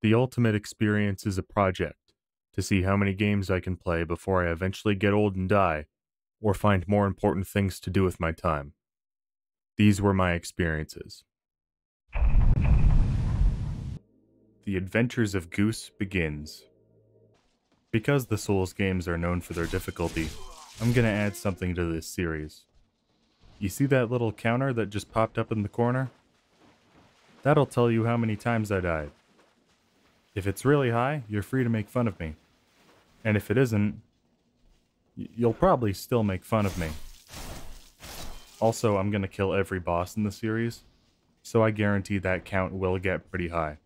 The ultimate experience is a project, to see how many games I can play before I eventually get old and die, or find more important things to do with my time. These were my experiences. The Adventures of Goose begins. Because the Souls games are known for their difficulty, I'm gonna add something to this series. You see that little counter that just popped up in the corner? That'll tell you how many times I died. If it's really high, you're free to make fun of me. And if it isn't, you'll probably still make fun of me. Also, I'm gonna kill every boss in the series, so I guarantee that count will get pretty high.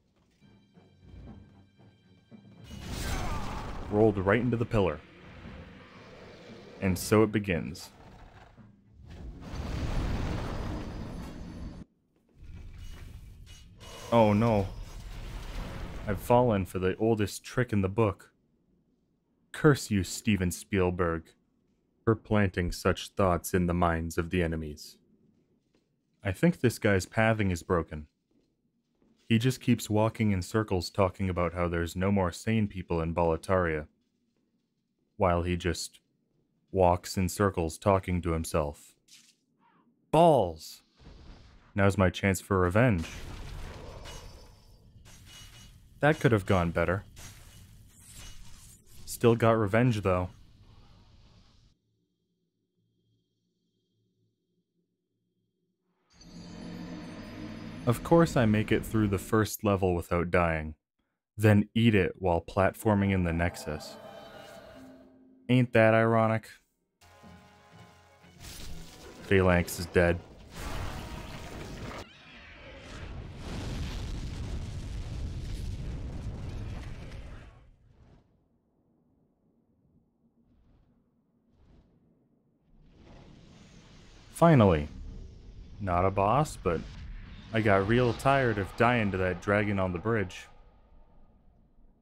Rolled right into the pillar. And so it begins. Oh no. I've fallen for the oldest trick in the book. Curse you, Steven Spielberg, for planting such thoughts in the minds of the enemies. I think this guy's pathing is broken. He just keeps walking in circles talking about how there's no more sane people in Boletaria, while he just walks in circles talking to himself. Balls! Now's my chance for revenge. That could have gone better. Still got revenge, though. Of course I make it through the first level without dying, then eat it while platforming in the Nexus. Ain't that ironic? Phalanx is dead. Finally, not a boss, but I got real tired of dying to that dragon on the bridge.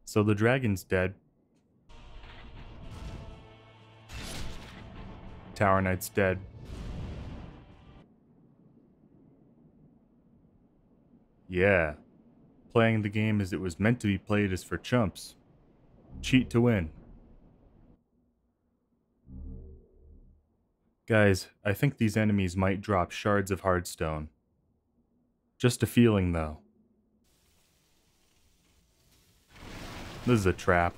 So the dragon's dead. Tower Knight's dead. Yeah, playing the game as it was meant to be played is for chumps. Cheat to win. Guys, I think these enemies might drop shards of hardstone. Just a feeling, though. This is a trap.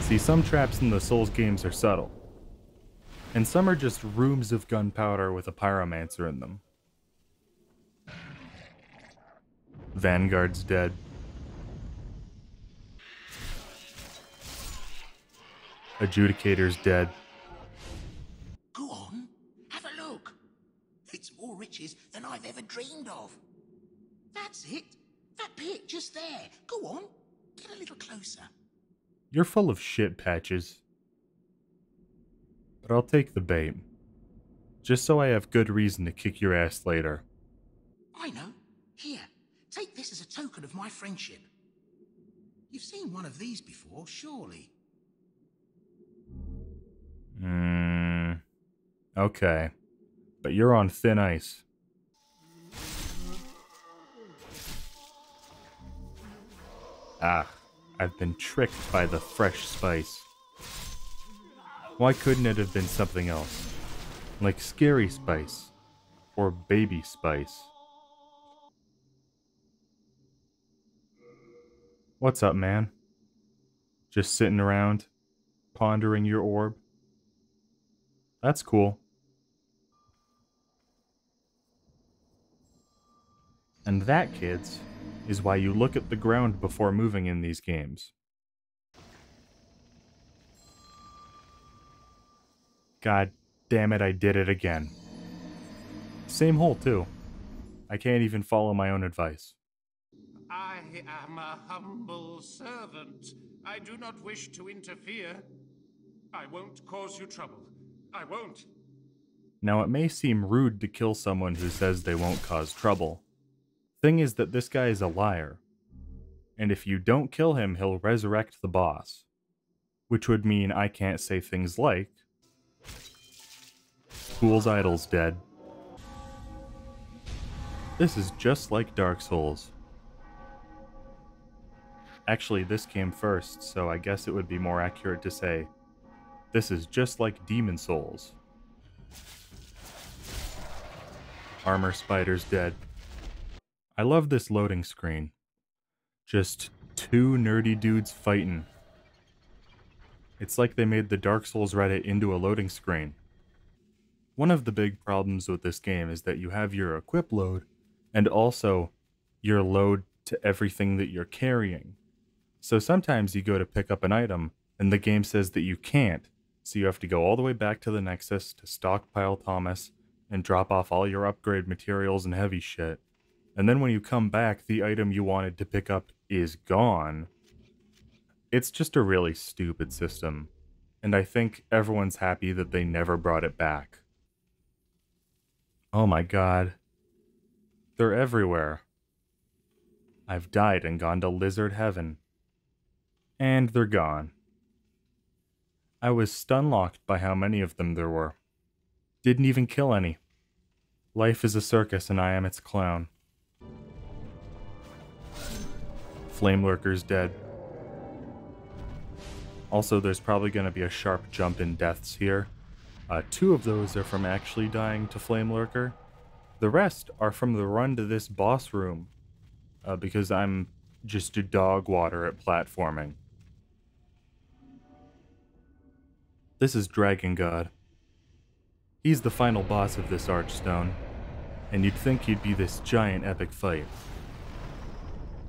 See, some traps in the Souls games are subtle. And some are just rooms of gunpowder with a pyromancer in them. Vanguard's dead. Adjudicator's dead. Riches than I've ever dreamed of. That's it. That pit just there. Go on. Get a little closer. You're full of shit, Patches. But I'll take the bait. Just so I have good reason to kick your ass later. I know. Here, take this as a token of my friendship. You've seen one of these before, surely. Okay. But you're on thin ice. Ah, I've been tricked by the fresh spice. Why couldn't it have been something else? Like Scary Spice, or Baby Spice. What's up, man? Just sitting around, pondering your orb? That's cool. And that, kids, is why you look at the ground before moving in these games. God damn it, I did it again. Same hole, too. I can't even follow my own advice. I am a humble servant. I do not wish to interfere. I won't cause you trouble. I won't. Now, it may seem rude to kill someone who says they won't cause trouble. Thing is that this guy is a liar, and if you don't kill him, he'll resurrect the boss, which would mean I can't say things like, Fool's Idol's dead. This is just like Dark Souls. Actually, this came first, so I guess it would be more accurate to say, this is just like Demon's Souls. Armor Spider's dead. I love this loading screen. Just two nerdy dudes fighting. It's like they made the Dark Souls Reddit into a loading screen. One of the big problems with this game is that you have your equip load and also your load to everything that you're carrying. So sometimes you go to pick up an item and the game says that you can't, so you have to go all the way back to the Nexus to stockpile Thomas and drop off all your upgrade materials and heavy shit. And then when you come back, the item you wanted to pick up is gone. It's just a really stupid system, and I think everyone's happy that they never brought it back. Oh my god. They're everywhere. I've died and gone to lizard heaven. And they're gone. I was stunlocked by how many of them there were. Didn't even kill any. Life is a circus and I am its clown. Flamelurker's dead. Also, there's probably going to be a sharp jump in deaths here. Two of those are from actually dying to Flamelurker. The rest are from the run to this boss room, because I'm just a dog water at platforming. This is Dragon God. He's the final boss of this Archstone, and you'd think he'd be this giant epic fight.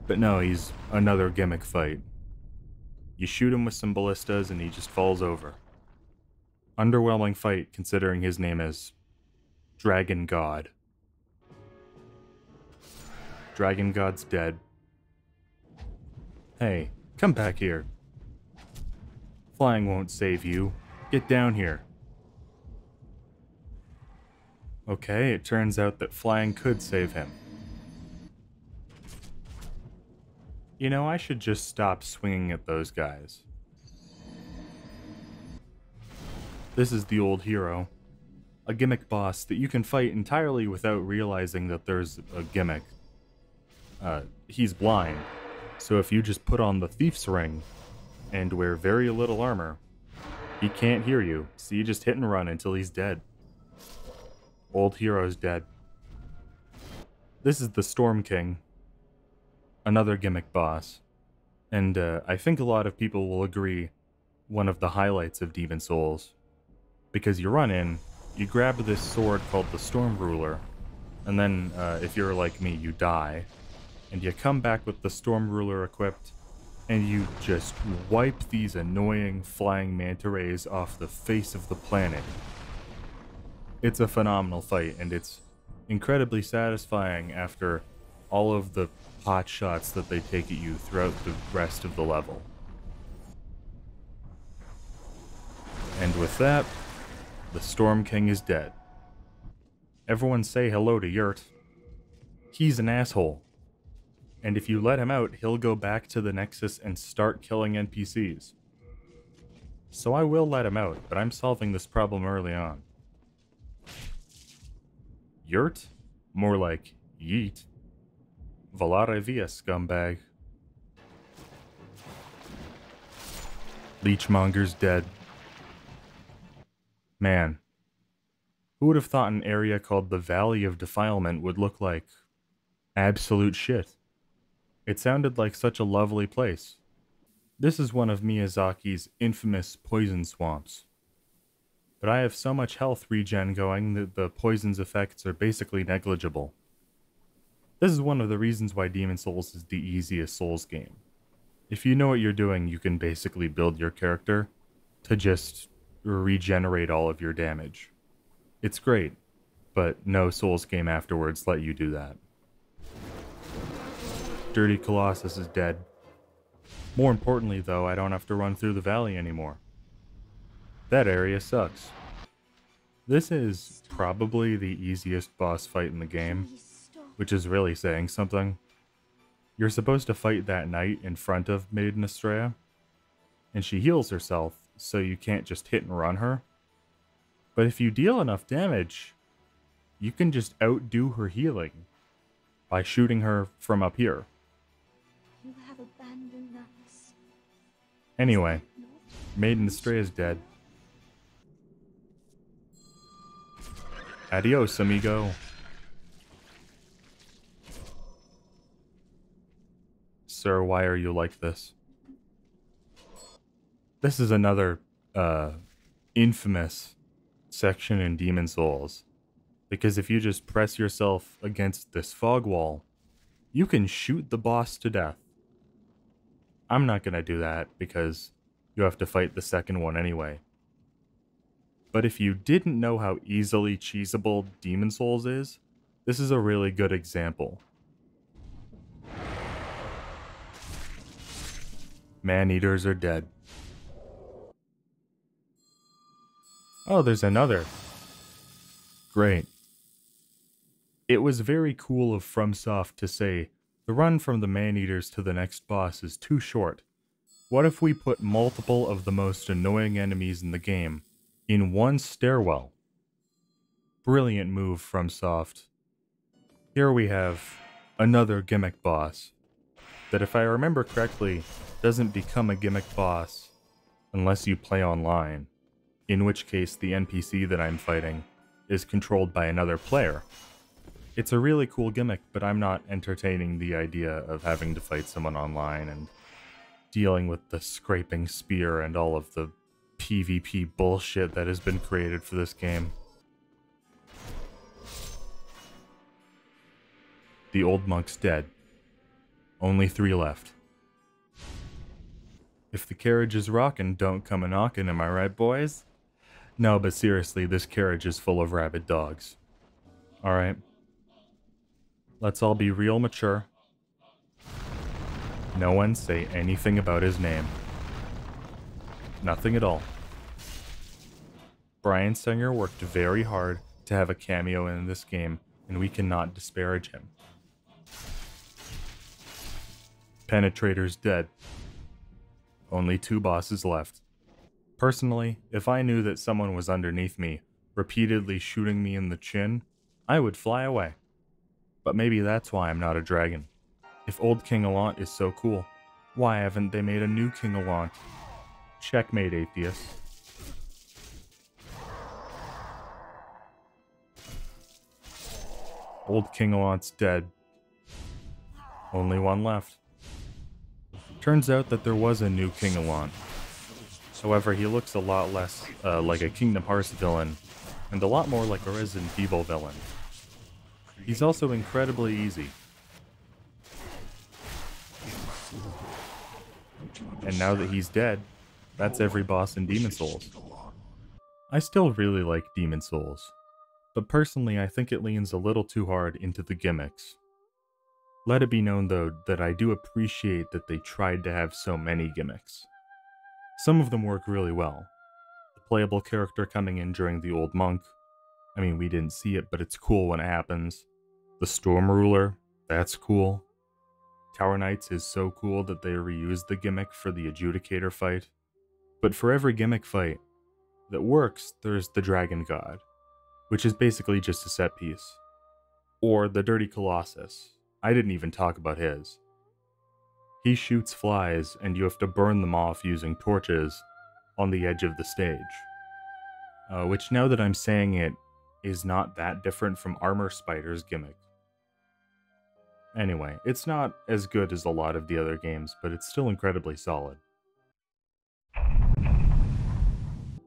But no, he's another gimmick fight. You shoot him with some ballistas and he just falls over. Underwhelming fight considering his name is Dragon God. Dragon God's dead. Hey, come back here. Flying won't save you. Get down here. Okay, it turns out that flying could save him. You know, I should just stop swinging at those guys. This is the Old Hero, a gimmick boss that you can fight entirely without realizing that there's a gimmick. He's blind, so if you just put on the thief's ring and wear very little armor, he can't hear you, so you just hit and run until he's dead. Old Hero's dead. This is the Storm King, another gimmick boss, and I think a lot of people will agree one of the highlights of Demon's Souls, because you run in, you grab this sword called the Storm Ruler, and then if you're like me, you die, and you come back with the Storm Ruler equipped, and you just wipe these annoying flying manta rays off the face of the planet. It's a phenomenal fight, and it's incredibly satisfying after all of the pot shots that they take at you throughout the rest of the level. And with that, the Storm King is dead. Everyone say hello to Yurt. He's an asshole. And if you let him out, he'll go back to the Nexus and start killing NPCs. So I will let him out, but I'm solving this problem early on. Yurt? More like yeet. Valaravia scumbag. Leechmonger's dead. Man, who would have thought an area called the Valley of Defilement would look like absolute shit? It sounded like such a lovely place. This is one of Miyazaki's infamous poison swamps. But I have so much health regen going that the poison's effects are basically negligible. This is one of the reasons why Demon's Souls is the easiest Souls game. If you know what you're doing, you can basically build your character to just regenerate all of your damage. It's great, but no Souls game afterwards let you do that. Dirty Colossus is dead. More importantly though, I don't have to run through the valley anymore. That area sucks. This is probably the easiest boss fight in the game, which is really saying something. You're supposed to fight that knight in front of Maiden Astraea, and she heals herself, so you can't just hit and run her. But if you deal enough damage, you can just outdo her healing by shooting her from up here. You have abandoned us. Anyway, Maiden Astraea is dead. Adios, amigo. Sir, why are you like this? This is another infamous section in Demon's Souls, because if you just press yourself against this fog wall, you can shoot the boss to death. I'm not gonna do that because you have to fight the second one anyway. But if you didn't know how easily cheesable Demon's Souls is, this is a really good example. Maneaters are dead. Oh, there's another. Great. It was very cool of FromSoft to say, the run from the Maneaters to the next boss is too short. What if we put multiple of the most annoying enemies in the game in one stairwell? Brilliant move, FromSoft. Here we have another gimmick boss that, if I remember correctly, doesn't become a gimmick boss unless you play online, in which case the NPC that I'm fighting is controlled by another player. It's a really cool gimmick, but I'm not entertaining the idea of having to fight someone online and dealing with the scraping spear and all of the PvP bullshit that has been created for this game. The Old Monk's dead. Only 3 left. If the carriage is rockin', don't come a-knockin', am I right, boys? No, but seriously, this carriage is full of rabid dogs. Alright. Let's all be real mature. No one say anything about his name. Nothing at all. Bryan Singer worked very hard to have a cameo in this game, and we cannot disparage him. Penetrator's dead. Only 2 bosses left. Personally, if I knew that someone was underneath me, repeatedly shooting me in the chin, I would fly away. But maybe that's why I'm not a dragon. If Old King Alant is so cool, why haven't they made a new King Alant? Checkmate, atheist. Old King Alant's dead. Only 1 left. Turns out that there was a new King Alant. However, he looks a lot less like a Kingdom Hearts villain, and a lot more like a Resident Evil villain. He's also incredibly easy. And now that he's dead, that's every boss in Demon's Souls. I still really like Demon's Souls, but personally I think it leans a little too hard into the gimmicks. Let it be known though that I do appreciate that they tried to have so many gimmicks. Some of them work really well. The playable character coming in during the Old Monk. I mean, we didn't see it, but it's cool when it happens. The Storm Ruler, that's cool. Tower Knights is so cool that they reused the gimmick for the Adjudicator fight. But for every gimmick fight that works, there's the Dragon God, which is basically just a set piece. Or the Dirty Colossus. I didn't even talk about his. He shoots flies, and you have to burn them off using torches on the edge of the stage. Which, now that I'm saying it, is not that different from Armor Spider's gimmick. Anyway, it's not as good as a lot of the other games, but it's still incredibly solid.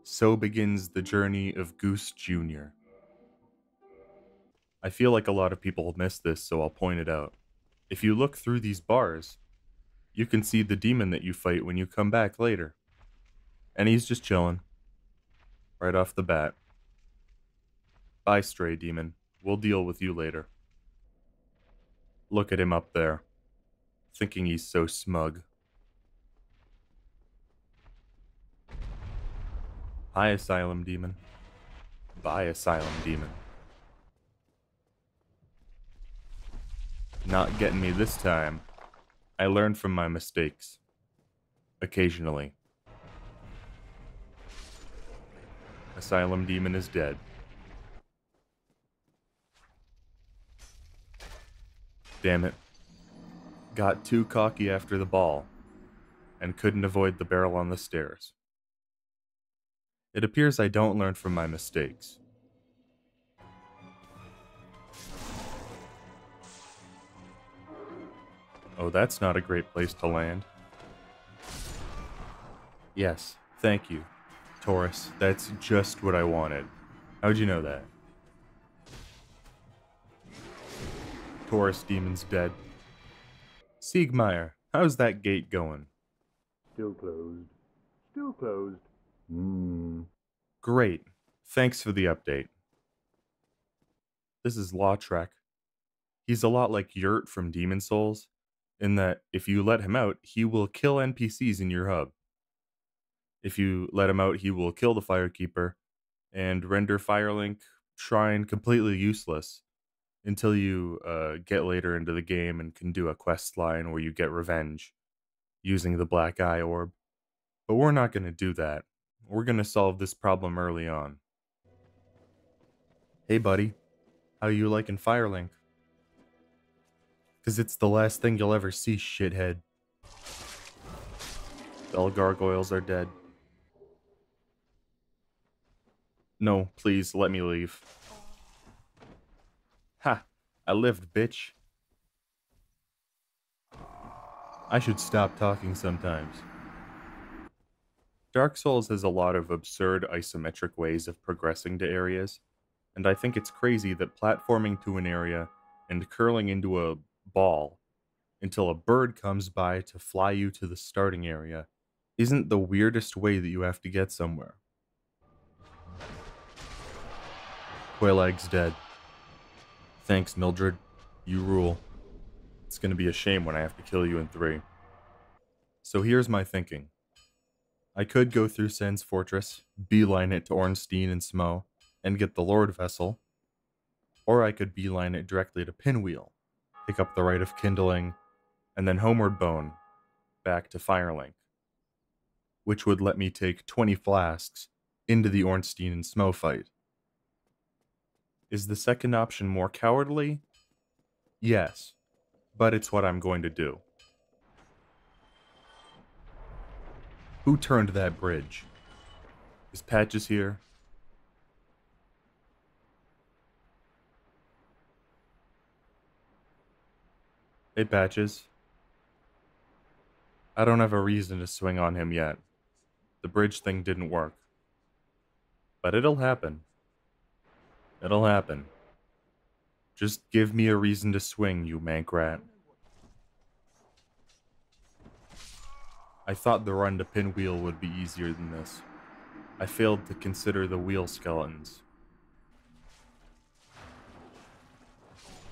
So begins the journey of Goose Jr. I feel like a lot of people miss this, so I'll point it out. If you look through these bars, you can see the demon that you fight when you come back later. And he's just chilling. Right off the bat. Bye, Stray Demon. We'll deal with you later. Look at him up there, thinking he's so smug. Hi, Asylum Demon. Bye, Asylum Demon. Not getting me this time. I learn from my mistakes. Occasionally. Asylum Demon is dead. Damn it. got too cocky after the ball and couldn't avoid the barrel on the stairs. It appears I don't learn from my mistakes. Oh, that's not a great place to land. Yes, thank you, Taurus. That's just what I wanted. How'd you know that? Taurus demon's dead. Siegmeyer, how's that gate going? Still closed. Still closed. Great. Thanks for the update. This is Lautrec. He's a lot like Yurt from Demon's Souls, in that if you let him out, he will kill NPCs in your hub. If you let him out, he will kill the Firekeeper and render Firelink Shrine completely useless until you get later into the game and can do a quest line where you get revenge using the Black Eye Orb. But we're not going to do that. We're going to solve this problem early on. Hey buddy, how you liking Firelink? Because it's the last thing you'll ever see, shithead. All gargoyles are dead. No, please, let me leave. Ha! I lived, bitch. I should stop talking sometimes. Dark Souls has a lot of absurd isometric ways of progressing to areas, and I think it's crazy that platforming to an area and curling into a ball until a bird comes by to fly you to the starting area isn't the weirdest way that you have to get somewhere. Quailag's dead. Thanks, Mildred. You rule. It's gonna be a shame when I have to kill you in 3. So here's my thinking. I could go through Sen's Fortress, beeline it to Ornstein and Smo, and get the Lord Vessel. Or I could beeline it directly to Pinwheel, pick up the Rite of Kindling, and then Homeward Bone, back to Firelink. Which would let me take 20 flasks into the Ornstein and Smo fight. Is the second option more cowardly? Yes, but it's what I'm going to do. Who turned that bridge? Is Patches here? Hey, Patches. I don't have a reason to swing on him yet. The bridge thing didn't work. But it'll happen. It'll happen. Just give me a reason to swing, you mank rat. I thought the run to Pinwheel would be easier than this. I failed to consider the wheel skeletons.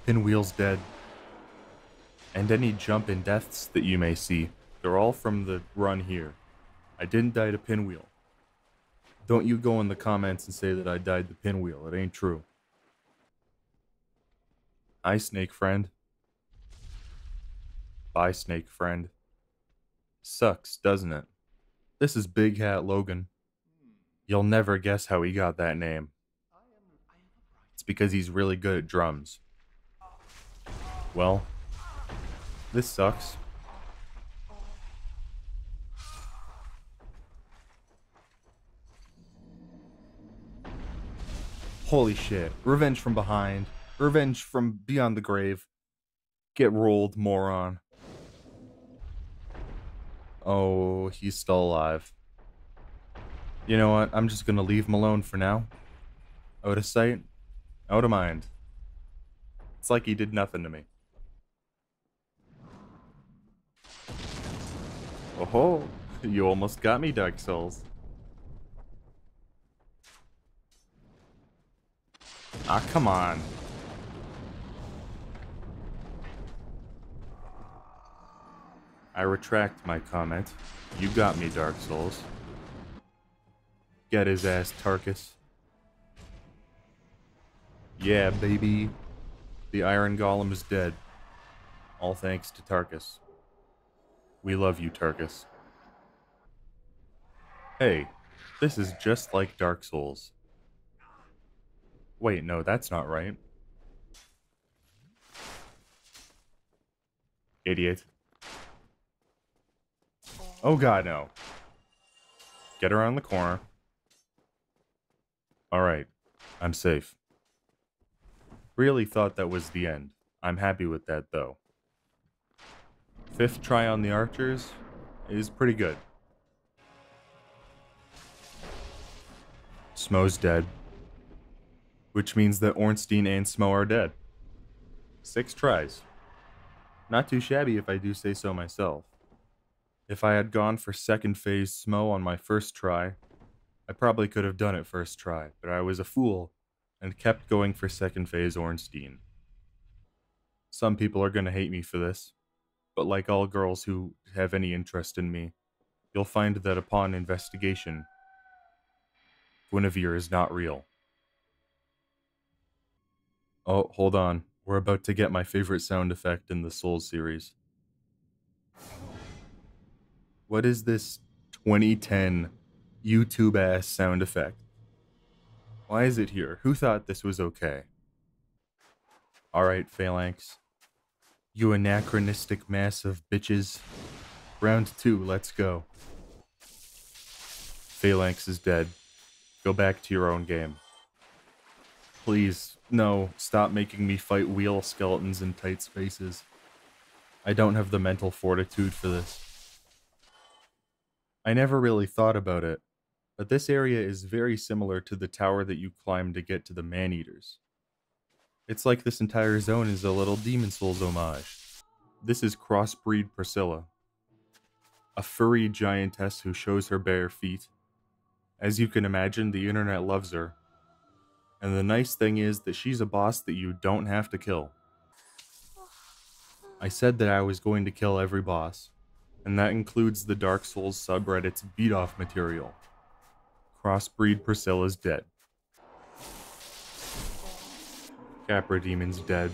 Pinwheel's dead. And any jump and deaths that you may see, they're all from the run here. I didn't die to Pinwheel. Don't you go in the comments and say that I died to Pinwheel. It ain't true. Hi, snake friend. Bye, snake friend. Sucks, doesn't it? This is Big Hat Logan. You'll never guess how he got that name. It's because he's really good at drums. Well, this sucks. Holy shit. Revenge from behind. Revenge from beyond the grave. Get rolled, moron. Oh, he's still alive. You know what? I'm just gonna leave him alone for now. Out of sight, out of mind. It's like he did nothing to me. Oh ho! You almost got me, Dark Souls. Ah, come on. I retract my comment. You got me, Dark Souls. Get his ass, Tarkus. Yeah, baby. The Iron Golem is dead. All thanks to Tarkus. We love you, Tarkus. Hey, this is just like Dark Souls. Wait, no, that's not right. Idiot. Oh god, no. Get around the corner. Alright. I'm safe. Really thought that was the end. I'm happy with that, though. Fifth try on the Archers is pretty good. Smo's dead. Which means that Ornstein and Smo are dead. 6 tries. Not too shabby if I do say so myself. If I had gone for second phase Smo on my first try, I probably could have done it first try, but I was a fool and kept going for second phase Ornstein. Some people are gonna hate me for this, but like all girls who have any interest in me, you'll find that upon investigation, Guinevere is not real. Oh, hold on. We're about to get my favorite sound effect in the Souls series. What is this 2010 YouTube-ass sound effect? Why is it here? Who thought this was okay? Alright, Phalanx. You anachronistic mass of bitches. Round 2, let's go. Phalanx is dead. Go back to your own game. Please, no, stop making me fight wheel skeletons in tight spaces. I don't have the mental fortitude for this. I never really thought about it, but this area is very similar to the tower that you climb to get to the Maneaters. It's like this entire zone is a little Demon's Souls homage. This is Crossbreed Priscilla, a furry giantess who shows her bare feet. As you can imagine, the internet loves her, and the nice thing is that she's a boss that you don't have to kill. I said that I was going to kill every boss, and that includes the Dark Souls subreddit's beat-off material. Crossbreed Priscilla's dead. Capra Demon's dead.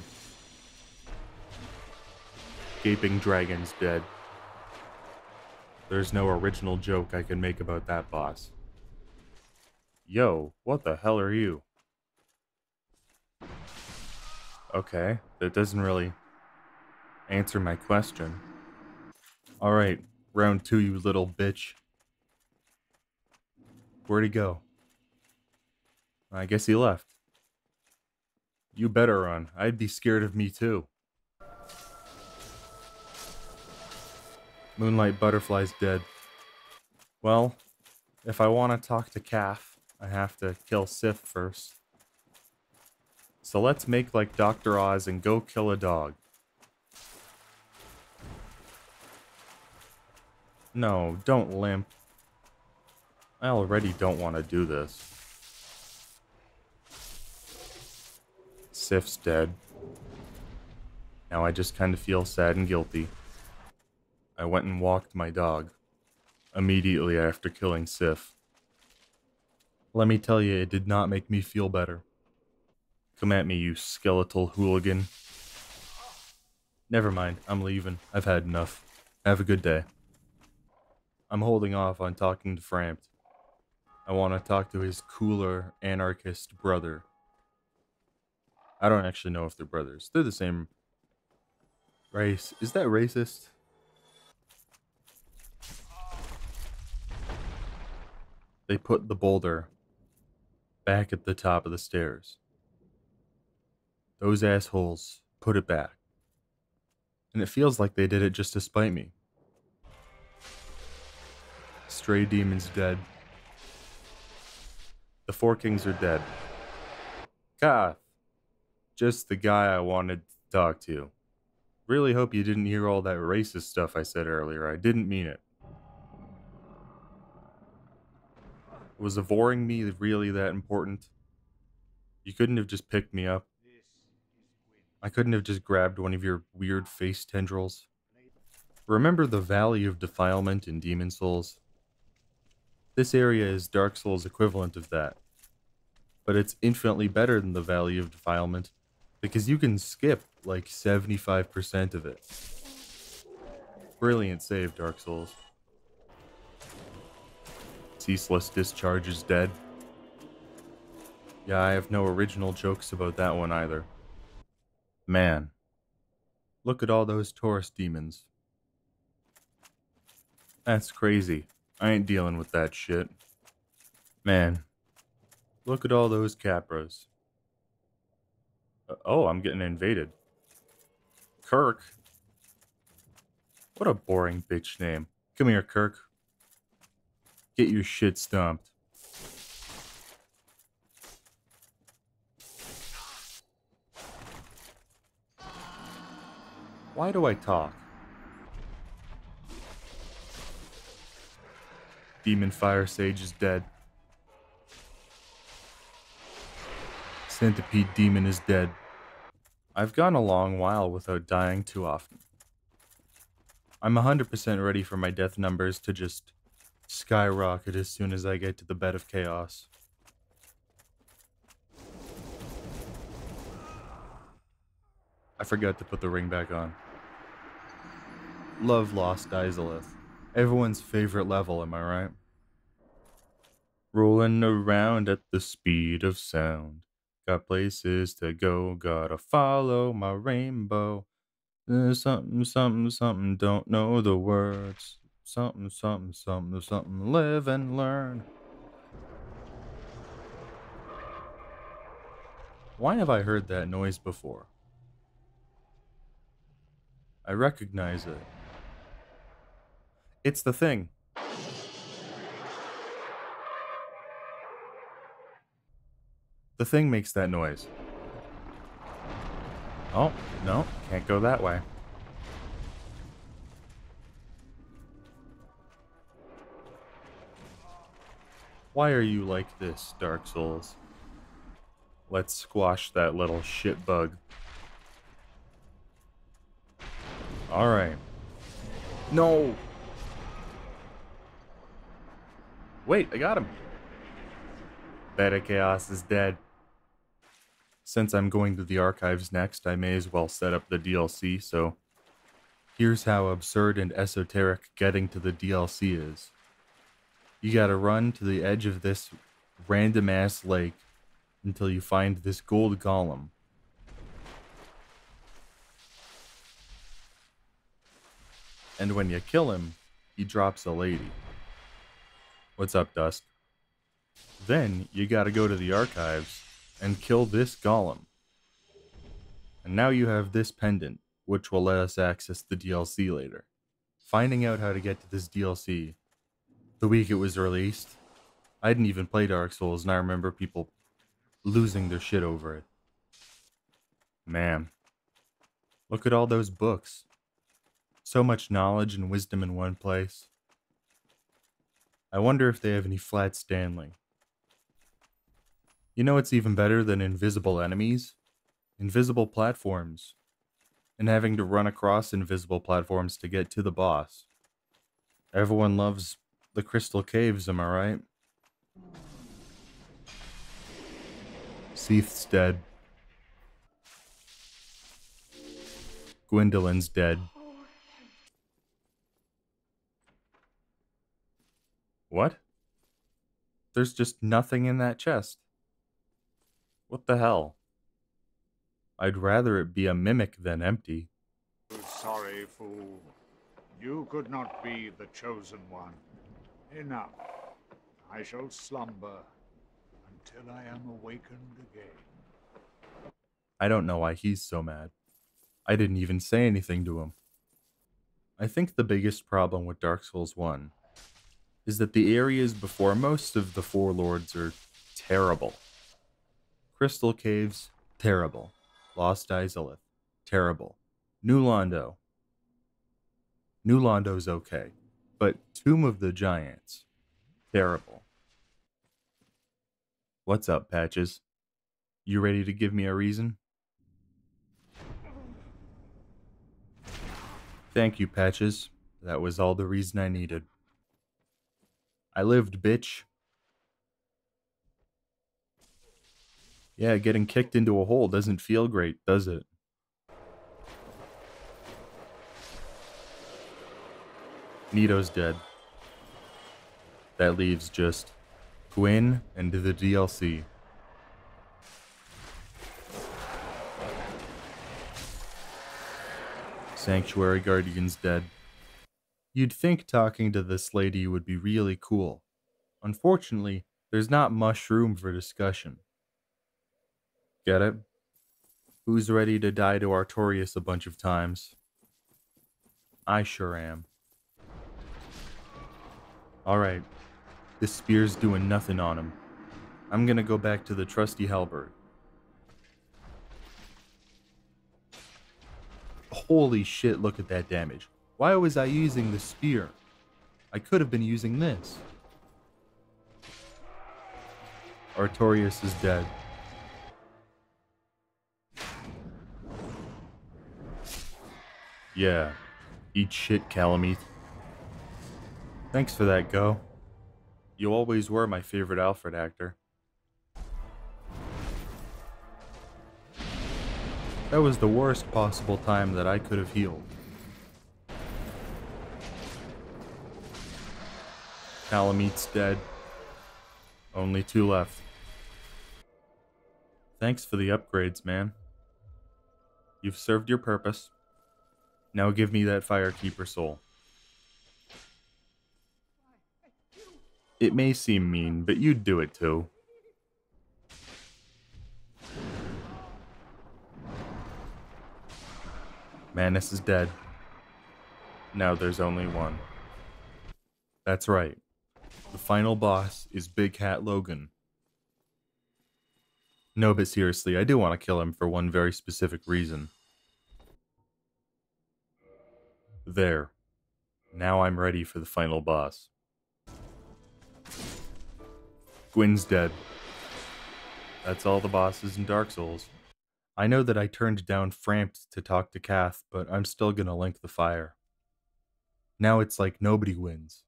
Gaping Dragon's dead. There's no original joke I can make about that boss. Yo, what the hell are you? Okay, that doesn't really answer my question. Alright, round 2, you little bitch. Where'd he go? I guess he left. You better run. I'd be scared of me too. Moonlight Butterfly's dead. Well, if I want to talk to Kaathe, I have to kill Sif first. So let's make like Dr. Oz and go kill a dog. No, don't limp. I already don't want to do this. Sif's dead. Now I just kind of feel sad and guilty. I went and walked my dog immediately after killing Sif. Let me tell you, it did not make me feel better. Come at me, you skeletal hooligan. Never mind, I'm leaving. I've had enough. Have a good day. I'm holding off on talking to Frampt. I want to talk to his cooler anarchist brother. I don't actually know if they're brothers. They're the same race. Is that racist? They put the boulder back at the top of the stairs. Those assholes put it back. And it feels like they did it just to spite me. Stray Demon's dead. The Four Kings are dead. Kaathe. Just the guy I wanted to talk to. Really hope you didn't hear all that racist stuff I said earlier. I didn't mean it. Was avoiding me really that important? You couldn't have just picked me up. I couldn't have just grabbed one of your weird face tendrils. Remember the Valley of Defilement in Demon's Souls? This area is Dark Souls equivalent of that, but it's infinitely better than the Valley of Defilement because you can skip like 75% of it. Brilliant save, Dark Souls. Ceaseless Discharge is dead. Yeah, I have no original jokes about that one either. Man, look at all those Taurus demons. That's crazy. I ain't dealing with that shit. Man. Look at all those Capras. Oh, I'm getting invaded. Kirk? What a boring bitch name. Come here, Kirk. Get your shit stomped. Why do I talk? Demon Fire Sage is dead. Centipede Demon is dead. I've gone a long while without dying too often. I'm 100% ready for my death numbers to just skyrocket as soon as I get to the Bed of Chaos. I forgot to put the ring back on. Love Lost Izalith. Everyone's favorite level, am I right? Rolling around at the speed of sound. Got places to go, gotta follow my rainbow. Something, something, something, don't know the words. Something, something, something, something, live and learn. Why have I heard that noise before? I recognize it. It's the thing. The thing makes that noise. Oh, no, can't go that way. Why are you like this, Dark Souls? Let's squash that little shit bug. Alright. No! Wait, I got him! Bed of Chaos is dead. Since I'm going to the archives next, I may as well set up the DLC, so here's how absurd and esoteric getting to the DLC is. You gotta run to the edge of this random ass lake until you find this gold golem. And when you kill him, he drops a lady. What's up, Dust? Then you gotta go to the archives and kill this golem. And now you have this pendant, which will let us access the DLC later. Finding out how to get to this DLC, the week it was released, I didn't even play Dark Souls, and I remember people losing their shit over it. Man, look at all those books. So much knowledge and wisdom in one place. I wonder if they have any flat Stanley. You know what's even better than invisible enemies? Invisible platforms. And having to run across invisible platforms to get to the boss. Everyone loves the Crystal Caves, am I right? Seath's dead. Gwyndolyn's dead. What? There's just nothing in that chest. What the hell? I'd rather it be a mimic than empty. Sorry, fool. You could not be the chosen one. Enough. I shall slumber until I am awakened again. I don't know why he's so mad. I didn't even say anything to him. I think the biggest problem with Dark Souls 1 is that the areas before most of the four lords are terrible. Crystal Caves, terrible. Lost Izalith, terrible. New Londo. New Londo's okay, but Tomb of the Giants, terrible. What's up, Patches? You ready to give me a reason? Thank you, Patches. That was all the reason I needed. I lived, bitch. Yeah, getting kicked into a hole doesn't feel great, does it? Nito's dead. That leaves just Gwyn and the DLC. Sanctuary Guardian's dead. You'd think talking to this lady would be really cool. Unfortunately, there's not much room for discussion. Get it? Who's ready to die to Artorias a bunch of times? I sure am. Alright, this spear's doing nothing on him. I'm gonna go back to the trusty halberd. Holy shit, look at that damage. Why was I using the spear? I could have been using this. Artorias is dead. Yeah. Eat shit, Calamith. Thanks for that, Go. You always were my favorite Alfred actor. That was the worst possible time that I could have healed. Calamite's dead. Only two left. Thanks for the upgrades, man. You've served your purpose. Now give me that Firekeeper soul. It may seem mean, but you'd do it too. Manus is dead. Now there's only one. That's right. The final boss is Big Hat Logan. No, but seriously, I do want to kill him for one very specific reason. There. Now I'm ready for the final boss. Gwyn's dead. That's all the bosses in Dark Souls. I know that I turned down Frampt to talk to Kaathe, but I'm still gonna link the fire. Now it's like nobody wins.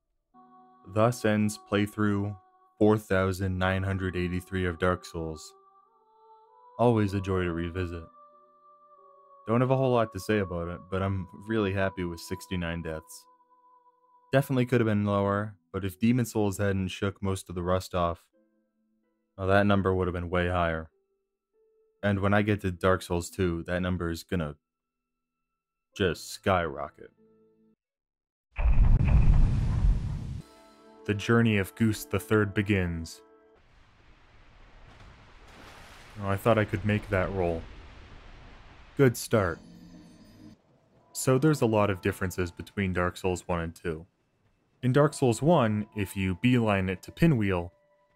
Thus ends playthrough 4983 of Dark Souls. Always a joy to revisit. Don't have a whole lot to say about it, but I'm really happy with 69 deaths. Definitely could have been lower, but if Demon Souls hadn't shook most of the rust off, well, that number would have been way higher. And when I get to Dark Souls 2, that number is gonna just skyrocket. The journey of Goose the Third begins. Oh, I thought I could make that roll. Good start. So there's a lot of differences between Dark Souls 1 and 2. In Dark Souls 1, if you beeline it to Pinwheel,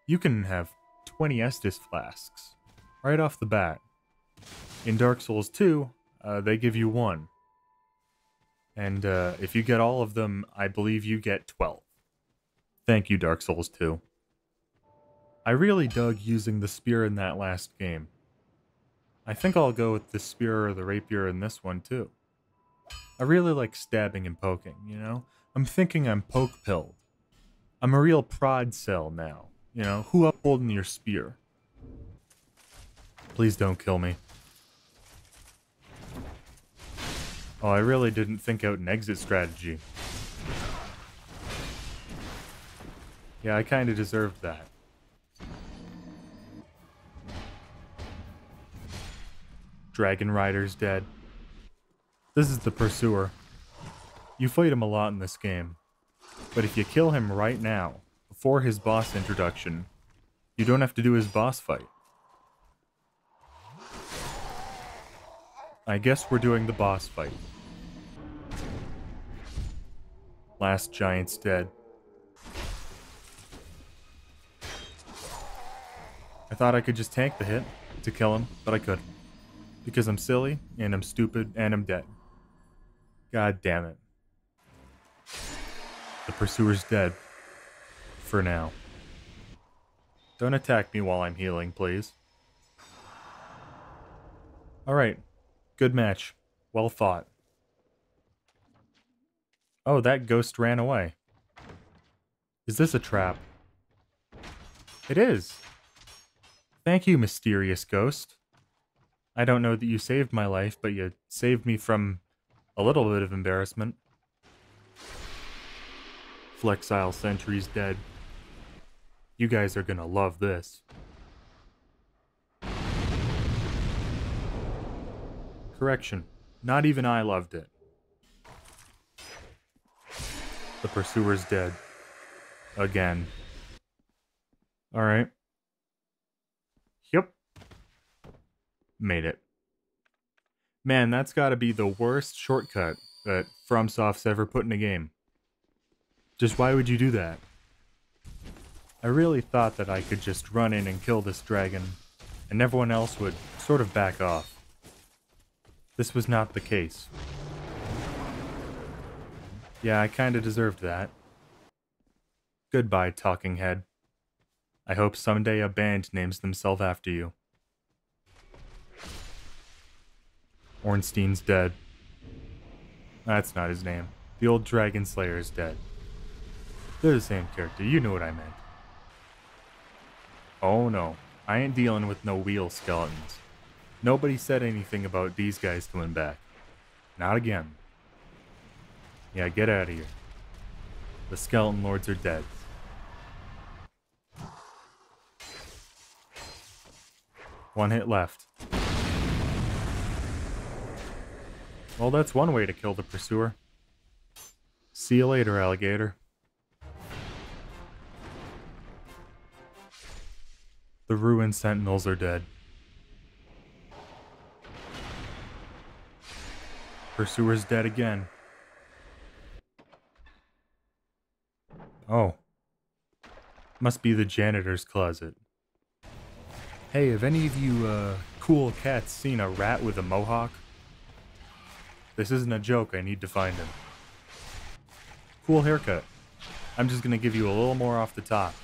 you can have 20 Estus flasks, right off the bat. In Dark Souls 2, they give you one. And if you get all of them, I believe you get 12. Thank you, Dark Souls 2. I really dug using the spear in that last game. I think I'll go with the spear or the rapier in this one, too. I really like stabbing and poking, you know? I'm thinking I'm poke-pilled. I'm a real prod cell now, you know? Who up holding your spear? Please don't kill me. Oh, I really didn't think out an exit strategy. Yeah, I kind of deserved that. Dragon Rider's dead. This is the Pursuer. You fight him a lot in this game, but if you kill him right now, before his boss introduction, you don't have to do his boss fight. I guess we're doing the boss fight. Last giant's dead. I thought I could just tank the hit to kill him, but I couldn't. Because I'm silly, and I'm stupid, and I'm dead. God damn it. The Pursuer's dead. For now. Don't attack me while I'm healing, please. Alright. Good match. Well fought. Oh, that ghost ran away. Is this a trap? It is! Thank you, mysterious ghost. I don't know that you saved my life, but you saved me from a little bit of embarrassment. Flexile Sentry's dead. You guys are gonna love this. Correction, not even I loved it. The pursuer's dead. Again. Alright. Yep. Made it. Man, that's gotta be the worst shortcut that FromSoft's ever put in a game. Just why would you do that? I really thought that I could just run in and kill this dragon, and everyone else would sort of back off. This was not the case. Yeah, I kinda deserved that. Goodbye, talking head. I hope someday a band names themselves after you. Ornstein's dead. That's not his name. The old Dragon Slayer is dead. They're the same character, you know what I meant. Oh no, I ain't dealing with no wheel skeletons. Nobody said anything about these guys coming back. Not again. Yeah, get out of here. The skeleton lords are dead. One hit left. Well, that's one way to kill the pursuer. See you later, alligator. The ruined sentinels are dead. Pursuer's dead again. Oh. Must be the janitor's closet. Hey, have any of you cool cats seen a rat with a mohawk? This isn't a joke, I need to find him. Cool haircut. I'm just gonna give you a little more off the top.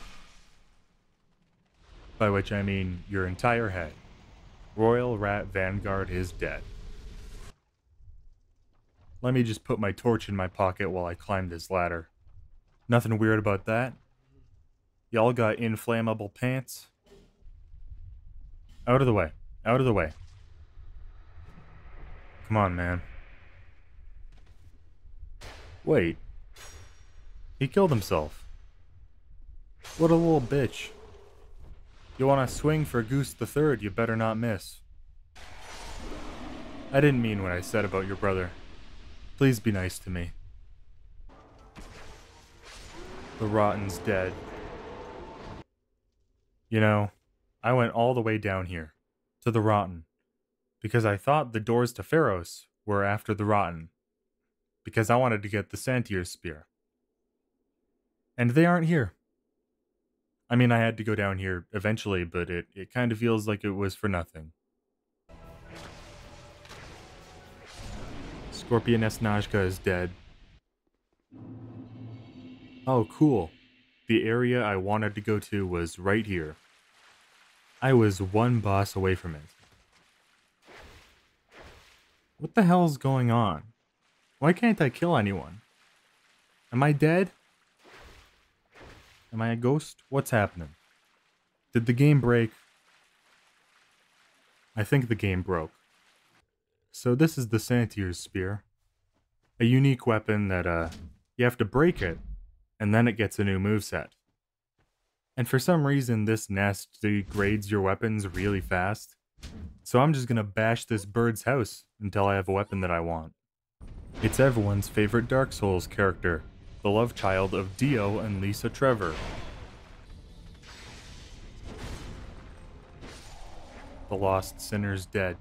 By which I mean your entire head. Royal Rat Vanguard is dead. Let me just put my torch in my pocket while I climb this ladder. Nothing weird about that. Y'all got inflammable pants. Out of the way. Out of the way. Come on, man. Wait. He killed himself. What a little bitch. You want to swing for Goose the Third, you better not miss. I didn't mean what I said about your brother. Please be nice to me. The Rotten's dead. You know, I went all the way down here, to the Rotten, because I thought the doors to Pharos were after the Rotten, because I wanted to get the Santir's Spear. And they aren't here. I mean, I had to go down here eventually, but it kind of feels like it was for nothing. Scorpioness Najka is dead. Oh, cool. The area I wanted to go to was right here. I was one boss away from it. What the hell's going on? Why can't I kill anyone? Am I dead? Am I a ghost? What's happening? Did the game break? I think the game broke. So this is the Santir's Spear. A unique weapon that, you have to break it, and then it gets a new moveset. And for some reason, this nest degrades your weapons really fast. So I'm just gonna bash this bird's house until I have a weapon that I want. It's everyone's favorite Dark Souls character, the love child of Dio and Lisa Trevor. The Lost Sinner's dead.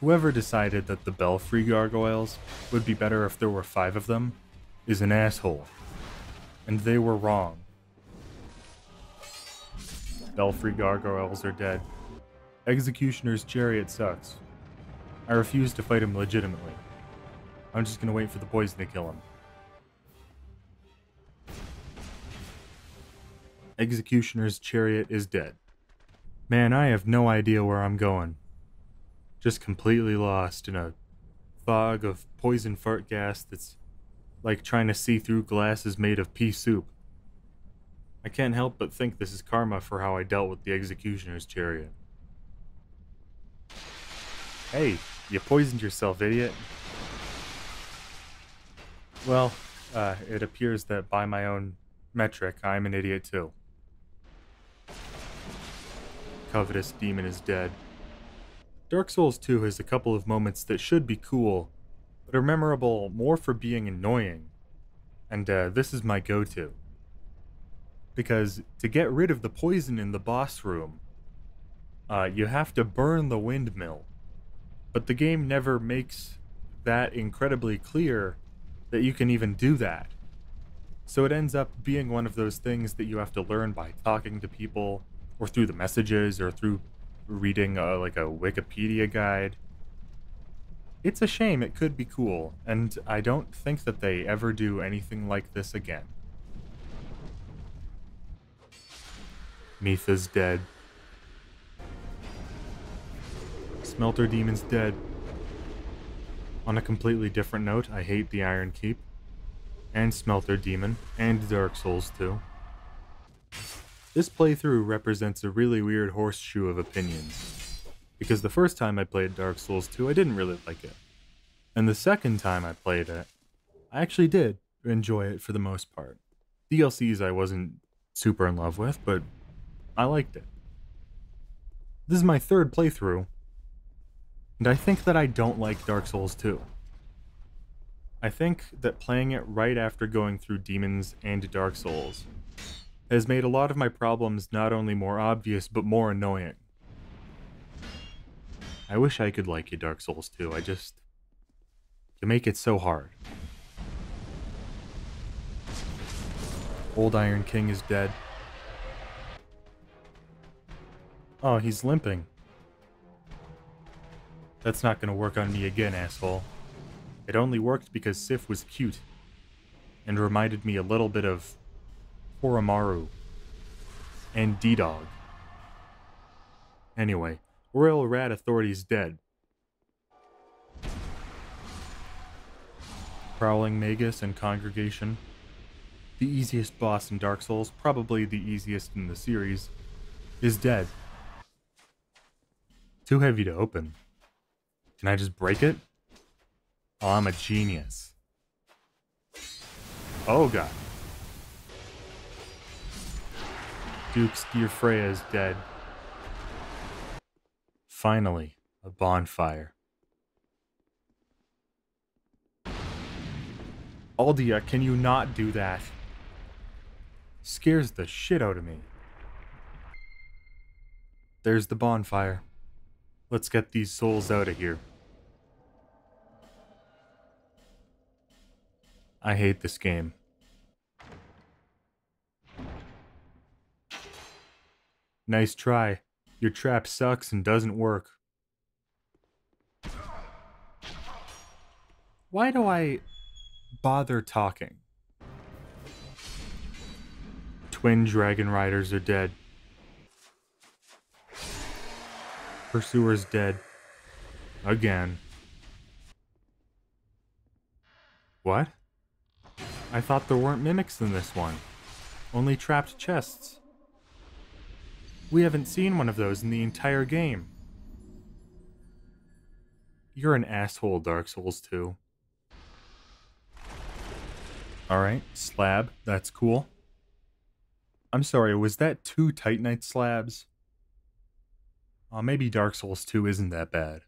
Whoever decided that the Belfry gargoyles would be better if there were 5 of them is an asshole. And they were wrong. Belfry gargoyles are dead. Executioner's Chariot sucks. I refuse to fight him legitimately. I'm just gonna wait for the poison to kill him. Executioner's Chariot is dead. Man, I have no idea where I'm going. Just completely lost in a fog of poison fart gas that's like trying to see through glasses made of pea soup. I can't help but think this is karma for how I dealt with the Executioner's Chariot. Hey, you poisoned yourself, idiot. Well, it appears that by my own metric, I'm an idiot too. Covetous Demon is dead. Dark Souls 2 has a couple of moments that should be cool, but are memorable more for being annoying. And this is my go-to. Because to get rid of the poison in the boss room, you have to burn the windmill. But the game never makes that incredibly clear that you can even do that. So it ends up being one of those things that you have to learn by talking to people, or through the messages, or through reading like a Wikipedia guide. It's a shame, it could be cool, and I don't think that they ever do anything like this again. Mitha's dead. Smelter Demon's dead. On a completely different note, I hate the Iron Keep, and Smelter Demon, and Dark Souls 2. This playthrough represents a really weird horseshoe of opinions. Because the first time I played Dark Souls 2, I didn't really like it. And the second time I played it, I actually did enjoy it for the most part. DLCs I wasn't super in love with, but I liked it. This is my third playthrough, and I think that I don't like Dark Souls 2. I think that playing it right after going through Demons and Dark Souls has made a lot of my problems not only more obvious, but more annoying. I wish I could like you, Dark Souls 2, I just... you make it so hard. Old Iron King is dead. Oh, he's limping. That's not gonna work on me again, asshole. It only worked because Sif was cute. And reminded me a little bit of... Horomaru. And D-Dog. Anyway. Royal Rat Authority's dead. Prowling Magus and Congregation. The easiest boss in Dark Souls, probably the easiest in the series, is dead. Too heavy to open. Can I just break it? Oh, I'm a genius. Oh god. Duke's dear Freya is dead. Finally, a bonfire. Aldia, can you not do that? Scares the shit out of me. There's the bonfire. Let's get these souls out of here. I hate this game. Nice try. Your trap sucks and doesn't work. Why do I bother talking? Twin Dragon Riders are dead. Pursuer's dead. Again. What? I thought there weren't mimics in this one. Only trapped chests. We haven't seen one of those in the entire game. You're an asshole, Dark Souls 2. Alright, slab, that's cool. I'm sorry, was that 2 Titanite slabs? Oh, maybe Dark Souls 2 isn't that bad.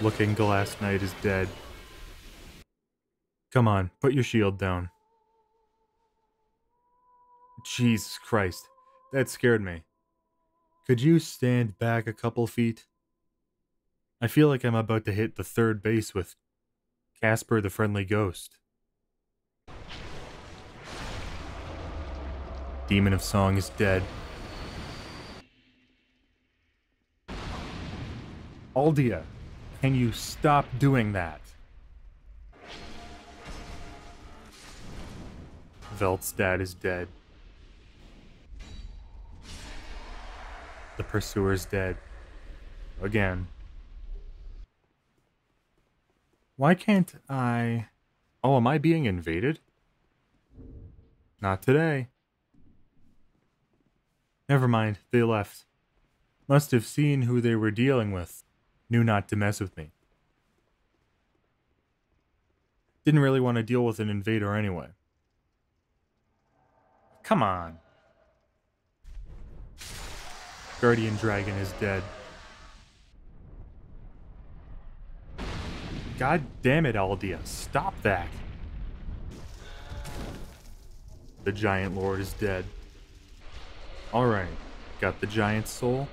Looking Glass Knight is dead. Come on, put your shield down. Jesus Christ, that scared me. Could you stand back a couple feet? I feel like I'm about to hit the third base with Casper the Friendly Ghost. Demon of Song is dead. Aldia, can you stop doing that? Veltstad is dead. The Pursuer's dead. Again. Why can't I... Oh, am I being invaded? Not today. Never mind, they left. Must have seen who they were dealing with. Knew not to mess with me. Didn't really want to deal with an invader anyway. Come on. Guardian Dragon is dead. God damn it, Aldea. Stop that. The giant lord is dead. Alright. Got the giant soul.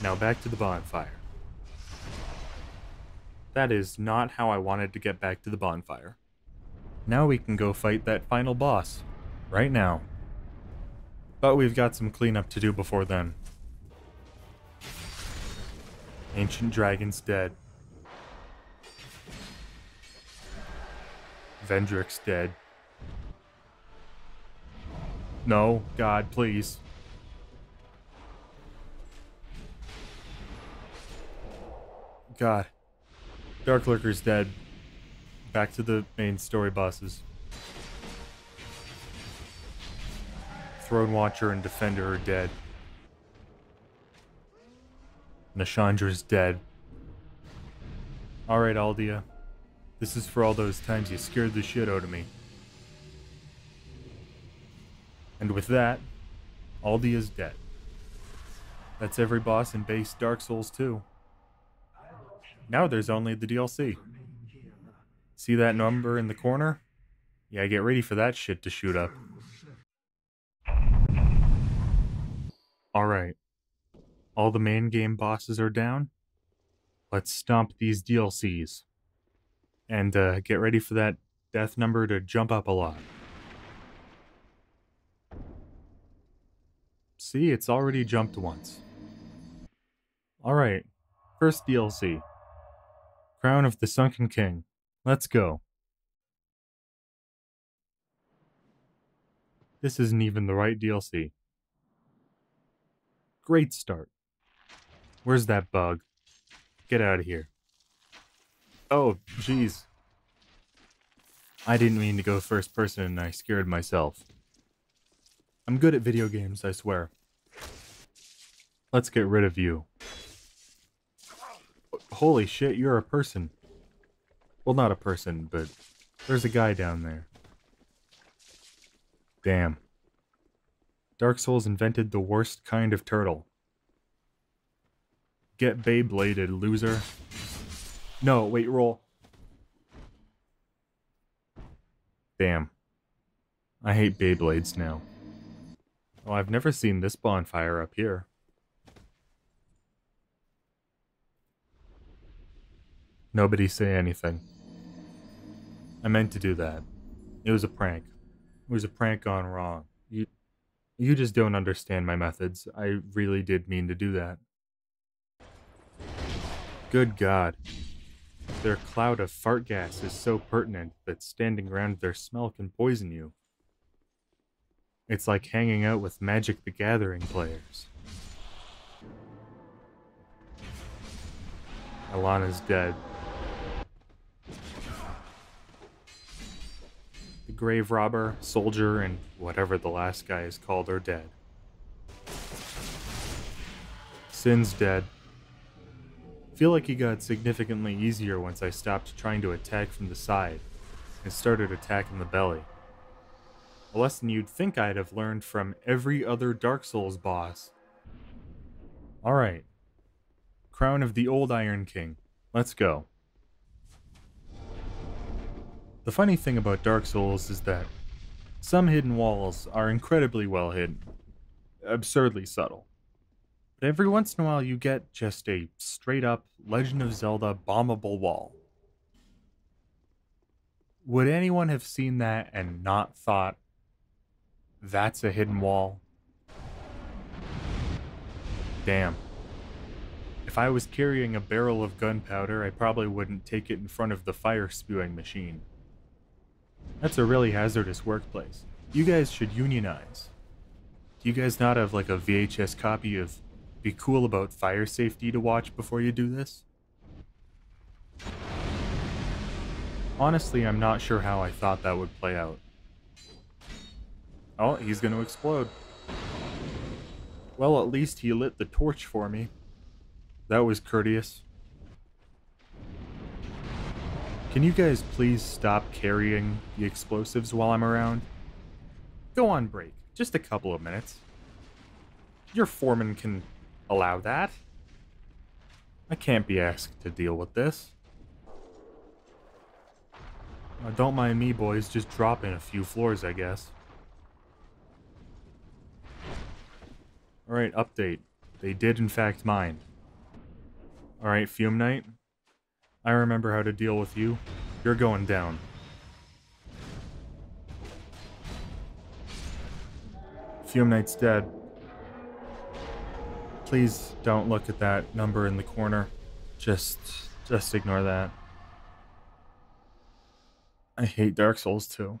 Now back to the bonfire. That is not how I wanted to get back to the bonfire. Now we can go fight that final boss. Right now. But we've got some cleanup to do before then. Ancient Dragon's dead. Vendrick's dead. No, God, please. God. Dark Lurker's dead. Back to the main story bosses. Throne Watcher and Defender are dead. Nishandra's dead. Alright, Aldea. This is for all those times you scared the shit out of me. And with that, Aldea's dead. That's every boss in base Dark Souls 2. Now there's only the DLC. See that number in the corner? Yeah, get ready for that shit to shoot up. Alright. All the main game bosses are down. Let's stomp these DLCs. And get ready for that death number to jump up a lot. See, it's already jumped once. Alright, first DLC. Crown of the Sunken King. Let's go. This isn't even the right DLC. Great start. Where's that bug? Get out of here. Oh, jeez. I didn't mean to go first person and I scared myself. I'm good at video games, I swear. Let's get rid of you. Holy shit, you're a person. Well, not a person, but there's a guy down there. Damn. Dark Souls invented the worst kind of turtle. Get Beybladed, loser. No, wait, roll. Damn. I hate Beyblades now. Oh, I've never seen this bonfire up here. Nobody say anything. I meant to do that. It was a prank. It was a prank gone wrong. You just don't understand my methods. I really did mean to do that. Good God. Their cloud of fart gas is so pertinent that standing around their smell can poison you. It's like hanging out with Magic the Gathering players. Alana's dead. The grave robber, soldier, and whatever the last guy is called are dead. Sin's dead. I feel like he got significantly easier once I stopped trying to attack from the side and started attacking the belly. A lesson you'd think I'd have learned from every other Dark Souls boss. Alright. Crown of the Old Iron King. Let's go. The funny thing about Dark Souls is that some hidden walls are incredibly well hidden. Absurdly subtle. But every once in a while you get just a straight up Legend of Zelda bombable wall. Would anyone have seen that and not thought, that's a hidden wall? Damn. If I was carrying a barrel of gunpowder, I probably wouldn't take it in front of the fire-spewing machine. That's a really hazardous workplace. You guys should unionize. Do you guys not have like a VHS copy of Be Cool About Fire Safety to watch before you do this? Honestly, I'm not sure how I thought that would play out. Oh, he's going to explode. Well, at least he lit the torch for me. That was courteous. Can you guys please stop carrying the explosives while I'm around? Go on break. Just a couple of minutes. Your foreman can allow that. I can't be asked to deal with this. Don't mind me, boys. Just dropping a few floors, I guess. Alright, update. They did, in fact, mine. Alright, Fume Knight. I remember how to deal with you. You're going down. Fume Knight's dead. Please don't look at that number in the corner. Just ignore that. I hate Dark Souls 2.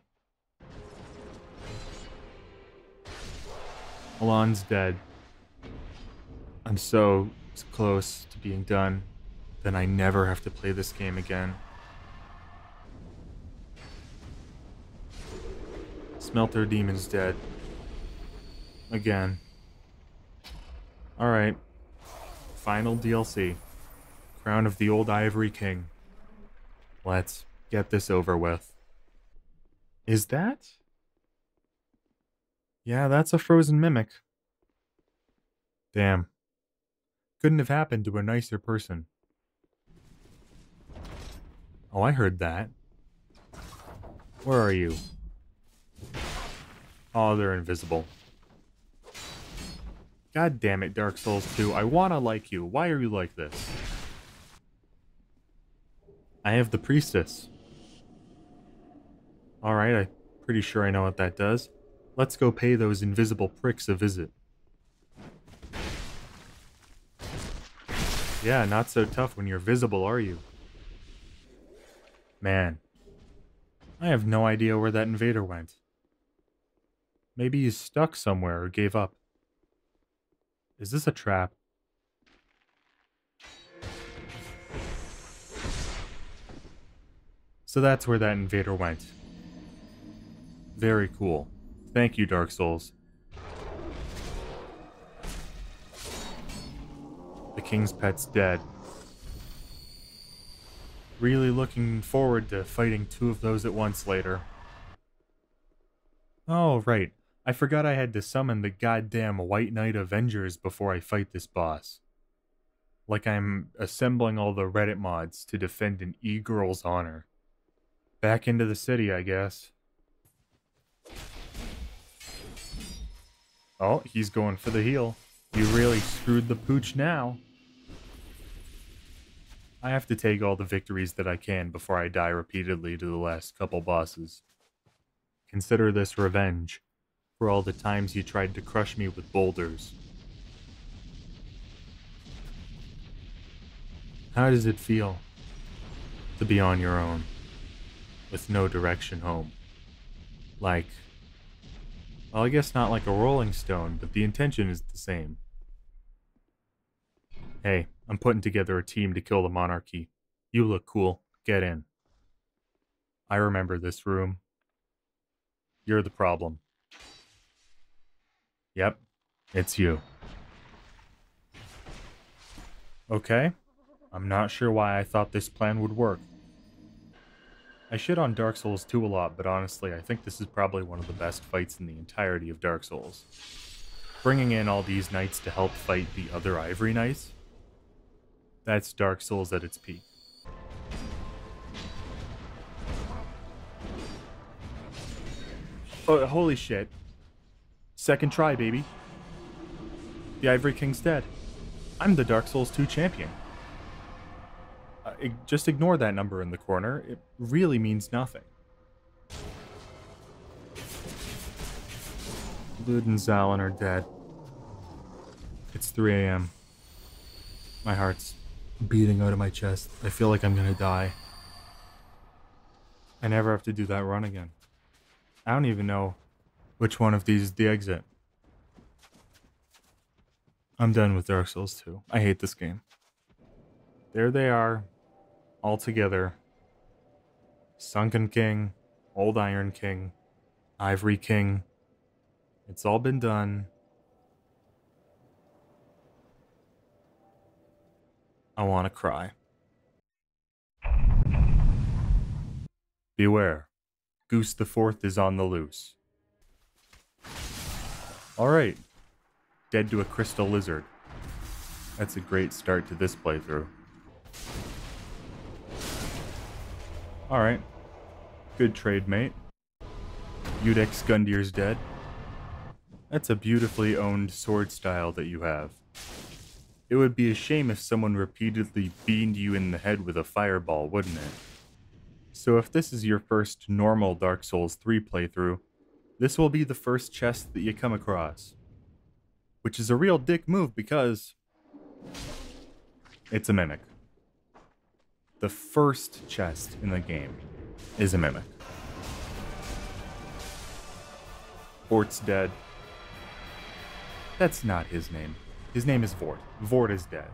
Alon's dead. I'm so close to being done. Then I never have to play this game again. Smelter Demon's dead. Again. Alright. Final DLC. Crown of the Old Ivory King. Let's get this over with. Is that? Yeah, that's a frozen mimic. Damn. Couldn't have happened to a nicer person. Oh, I heard that. Where are you? Oh, they're invisible. God damn it, Dark Souls 2. I wanna like you. Why are you like this? I have the priestess. Alright, I'm pretty sure I know what that does. Let's go pay those invisible pricks a visit. Yeah, not so tough when you're visible, are you? Man. I have no idea where that invader went. Maybe he's stuck somewhere or gave up. Is this a trap? So that's where that invader went. Very cool. Thank you, Dark Souls. The King's Pet's dead. Really looking forward to fighting two of those at once later. Oh, right. I forgot I had to summon the goddamn White Knight Avengers before I fight this boss. Like I'm assembling all the Reddit mods to defend an e-girl's honor. Back into the city, I guess. Oh, he's going for the heel. You really screwed the pooch now. I have to take all the victories that I can before I die repeatedly to the last couple bosses. Consider this revenge for all the times you tried to crush me with boulders. How does it feel to be on your own with no direction home? Like, well, I guess not like a rolling stone, but the intention is the same. Hey, I'm putting together a team to kill the monarchy. You look cool. Get in. I remember this room. You're the problem. Yep, it's you. Okay, I'm not sure why I thought this plan would work. I shit on Dark Souls 2 a lot, but honestly, I think this is probably one of the best fights in the entirety of Dark Souls. Bringing in all these knights to help fight the other Ivory Knights? That's Dark Souls at its peak. Oh, holy shit. Second try, baby. The Ivory King's dead. I'm the Dark Souls 2 champion. Just ignore that number in the corner. It really means nothing. Lud and Zalin are dead. It's 3 a.m. My heart's beating out of my chest. I feel like I'm gonna die. I never have to do that run again. I don't even know which one of these is the exit. I'm done with Dark Souls 2. I hate this game. There they are, all together. Sunken King, Old Iron King, Ivory King. It's all been done. I want to cry. Beware. Goose the Fourth is on the loose. Alright, dead to a crystal lizard. That's a great start to this playthrough. Alright, Good trade, mate. Udex Gundir's dead. That's a beautifully owned sword style that you have. It would be a shame if someone repeatedly beamed you in the head with a fireball, wouldn't it? So if this is your first normal Dark Souls 3 playthrough, this will be the first chest that you come across. Which is a real dick move because it's a mimic. The first chest in the game is a mimic. Vort's dead. That's not his name. His name is Vort. Vort is dead.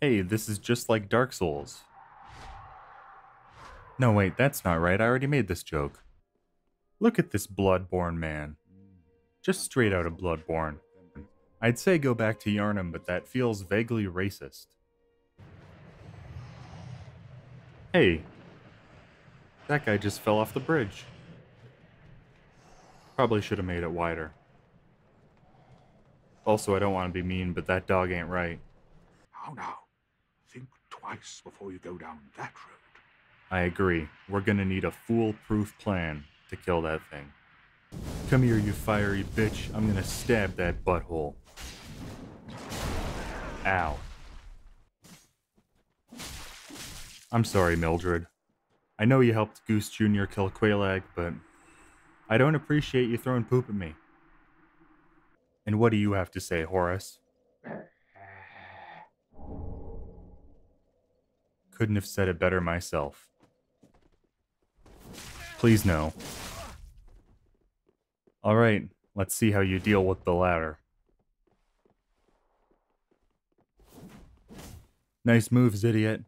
Hey, this is just like Dark Souls. No, wait, that's not right. I already made this joke. Look at this Bloodborne man. Just straight out of Bloodborne. I'd say go back to Yharnam, but that feels vaguely racist. Hey. That guy just fell off the bridge. Probably should have made it wider. Also, I don't want to be mean, but that dog ain't right. How now? Think twice before you go down that road. I agree. We're gonna need a foolproof plan to kill that thing. Come here, you fiery bitch. I'm gonna stab that butthole. Ow. I'm sorry, Mildred. I know you helped Goose Jr. kill Quailag, but I don't appreciate you throwing poop at me. And what do you have to say, Horace? Couldn't have said it better myself. Please no. Alright, let's see how you deal with the ladder. Nice moves, idiot.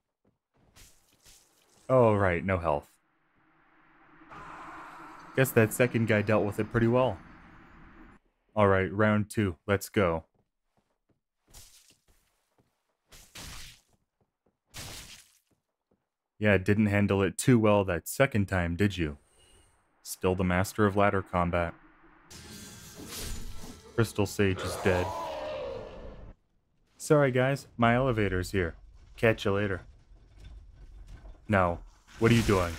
Oh, right, no health. Guess that second guy dealt with it pretty well. Alright, round two, let's go. Yeah, didn't handle it too well that second time, did you? Still the master of ladder combat. Crystal Sage is dead. Sorry guys, my elevator's here. Catch you later. No. What are you doing?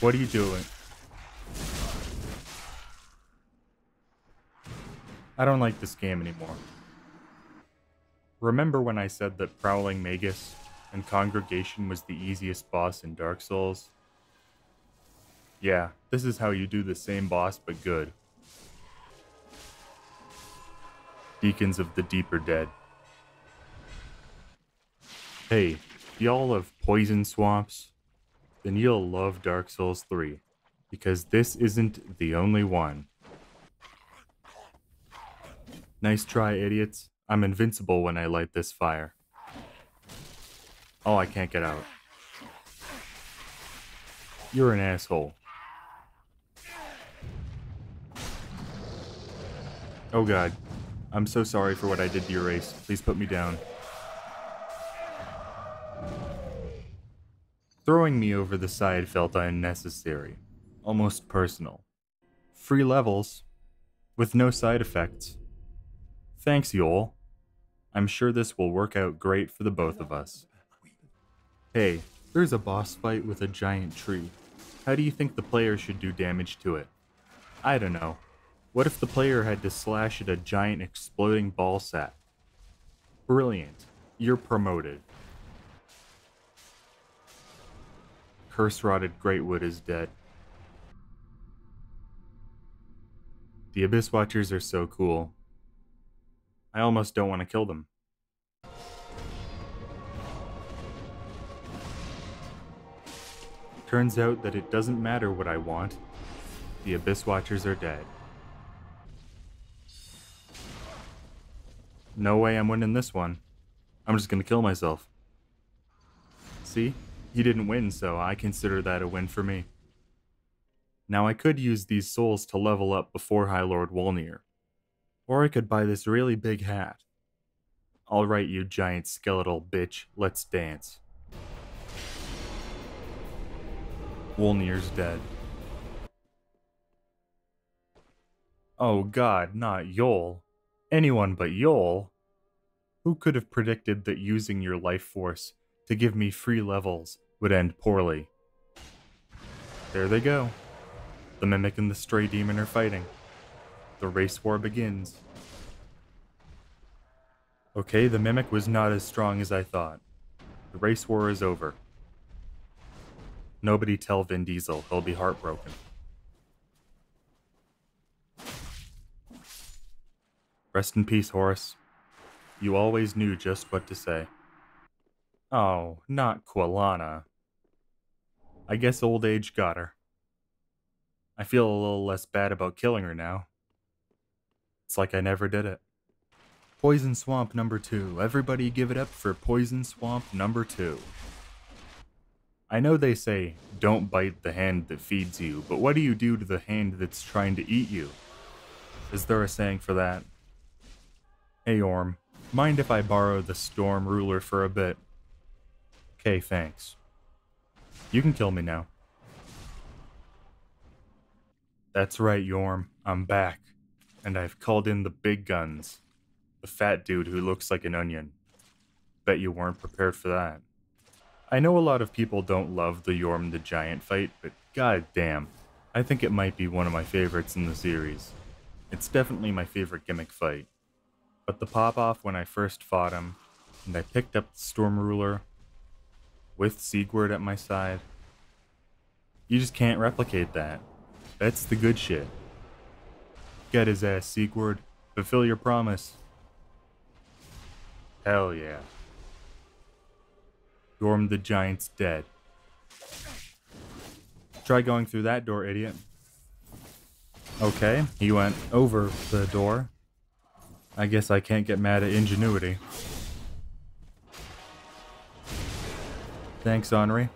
What are you doing? I don't like this game anymore. Remember when I said that Prowling Magus and Congregation was the easiest boss in Dark Souls? Yeah, this is how you do the same boss, but good. Deacons of the Deep are dead. Hey, y'all love poison swamps? Then you'll love Dark Souls 3, because this isn't the only one. Nice try, idiots. I'm invincible when I light this fire. Oh, I can't get out. You're an asshole. Oh god. I'm so sorry for what I did to your race. Please put me down. Throwing me over the side felt unnecessary. Almost personal. Free levels. With no side effects. Thanks, Yol. I'm sure this will work out great for the both of us. Hey, there's a boss fight with a giant tree. How do you think the player should do damage to it? I don't know. What if the player had to slash at a giant exploding ball sack? Brilliant. You're promoted. Curse-rotted Greatwood is dead. The Abyss Watchers are so cool. I almost don't want to kill them. Turns out that it doesn't matter what I want. The Abyss Watchers are dead. No way I'm winning this one. I'm just gonna kill myself. See? You didn't win, so I consider that a win for me. Now I could use these souls to level up before High Lord Wolnir. Or I could buy this really big hat. Alright, you giant skeletal bitch, let's dance. Wolnir's dead. Oh god, not Yol. Anyone but Yol. Who could have predicted that using your life force to give me free levels would end poorly? There they go. The Mimic and the Stray Demon are fighting. The race war begins. Okay, the Mimic was not as strong as I thought. The race war is over. Nobody tell Vin Diesel, he'll be heartbroken. Rest in peace, Horus. You always knew just what to say. Oh, not Quelana. I guess old age got her. I feel a little less bad about killing her now. It's like I never did it. Poison Swamp number 2. Everybody give it up for Poison Swamp number 2. I know they say, don't bite the hand that feeds you, but what do you do to the hand that's trying to eat you? Is there a saying for that? Hey Orm, mind if I borrow the Storm Ruler for a bit? Okay, thanks. You can kill me now. That's right, Yorm. I'm back. And I've called in the big guns. The fat dude who looks like an onion. Bet you weren't prepared for that. I know a lot of people don't love the Yorm the Giant fight, but goddamn, I think it might be one of my favorites in the series. It's definitely my favorite gimmick fight. But the pop-off when I first fought him, and I picked up the Storm Ruler, with Sigurd at my side, you just can't replicate that. That's the good shit. Get his ass, Sigurd. Fulfill your promise. Hell yeah. Yorm the Giant's dead. Try going through that door, idiot. Okay, he went over the door. I guess I can't get mad at ingenuity. Thanks, Henri.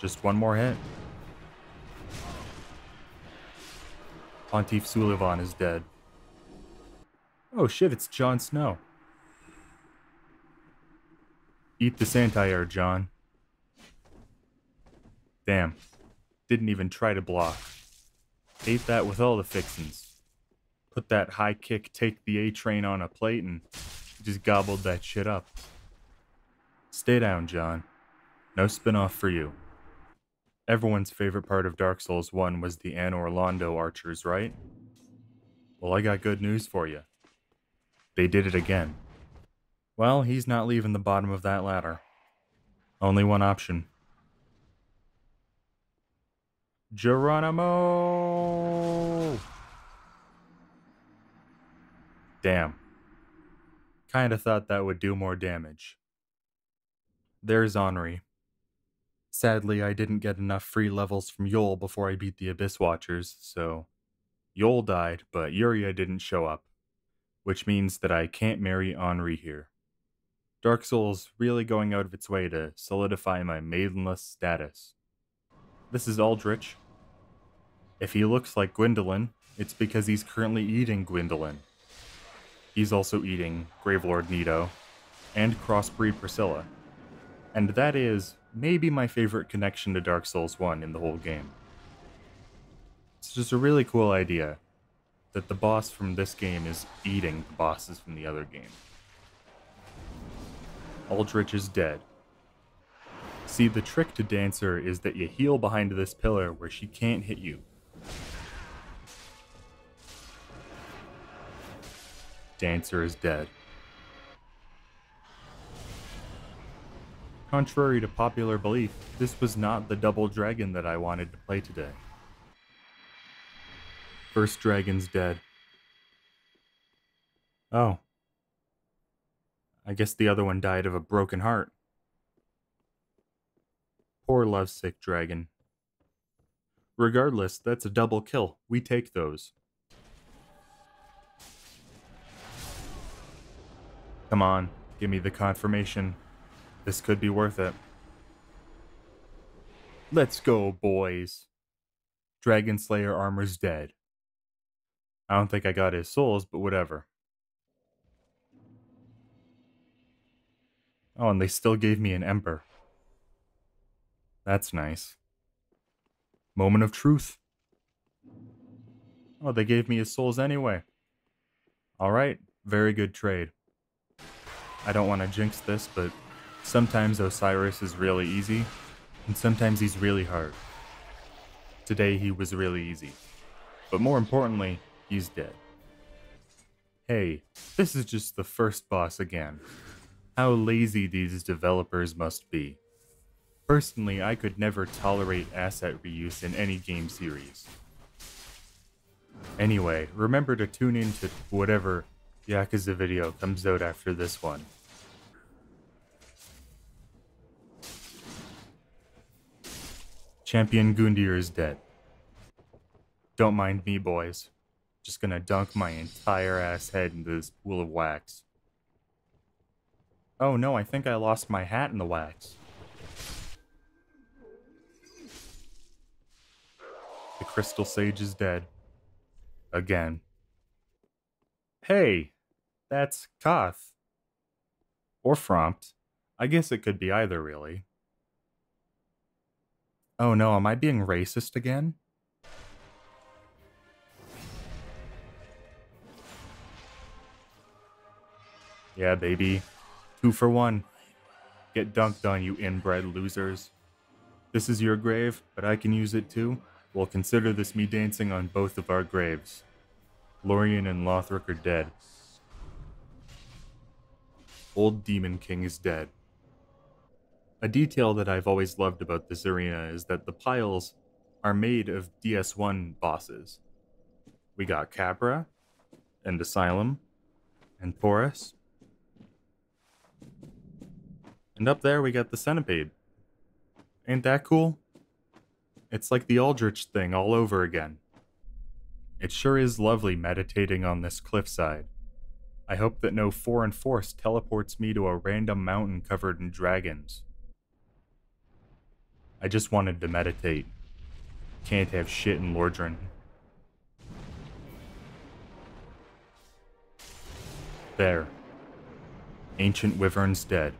Just one more hit. Pontiff Sulivan is dead. Oh shit, it's Jon Snow. Eat the Santaire, John. Damn. Didn't even try to block. Ate that with all the fixins. Put that high kick, take the A-train on a plate, and just gobbled that shit up. Stay down, John. No spin-off for you. Everyone's favorite part of Dark Souls 1 was the Anor Londo Archers, right? Well, I got good news for you. They did it again. Well, he's not leaving the bottom of that ladder. Only one option. Geronimo! Damn. Kinda thought that would do more damage. There's Henri. Sadly, I didn't get enough free levels from Yol before I beat the Abyss Watchers, so Yol died, but Yuria didn't show up, which means that I can't marry Henri here. Dark Souls really going out of its way to solidify my maidenless status. This is Aldrich. If he looks like Gwyndolin, it's because he's currently eating Gwyndolin. He's also eating Gravelord Nito and Crossbreed Priscilla, and that is maybe my favorite connection to Dark Souls 1 in the whole game. It's just a really cool idea that the boss from this game is eating the bosses from the other game. Aldrich is dead. See, the trick to Dancer is that you heal behind this pillar where she can't hit you. Dancer is dead. Contrary to popular belief, this was not the double dragon that I wanted to play today. First dragon's dead. Oh. I guess the other one died of a broken heart. Poor lovesick dragon. Regardless, that's a double kill. We take those. Come on, give me the confirmation. This could be worth it. Let's go, boys. Dragon Slayer armor's dead. I don't think I got his souls, but whatever. Oh, and they still gave me an ember. That's nice. Moment of truth. Oh, they gave me his souls anyway. Alright, very good trade. I don't want to jinx this, but sometimes Osiris is really easy, and sometimes he's really hard. Today he was really easy. But more importantly, he's dead. Hey, this is just the first boss again. How lazy these developers must be. Personally, I could never tolerate asset reuse in any game series. Anyway, remember to tune in to whatever Yakuza video comes out after this one. Champion Gundyr is dead. Don't mind me, boys. Just gonna dunk my entire ass head into this pool of wax. Oh no, I think I lost my hat in the wax. The Crystal Sage is dead. Again. Hey, that's Kaathe. Or Frampt. I guess it could be either, really. Oh no, am I being racist again? Yeah, baby. 2 for 1. Get dunked on, you inbred losers. This is your grave, but I can use it too. We'll consider this me dancing on both of our graves. Lorien and Lothric are dead. Old Demon King is dead. A detail that I've always loved about this arena is that the piles are made of DS1 bosses. We got Capra, and Asylum, and Porus. And up there we got the Centipede. Ain't that cool? It's like the Aldrich thing all over again. It sure is lovely meditating on this cliffside. I hope that no foreign force teleports me to a random mountain covered in dragons. I just wanted to meditate. Can't have shit in Lordran. There. Ancient Wyvern's dead.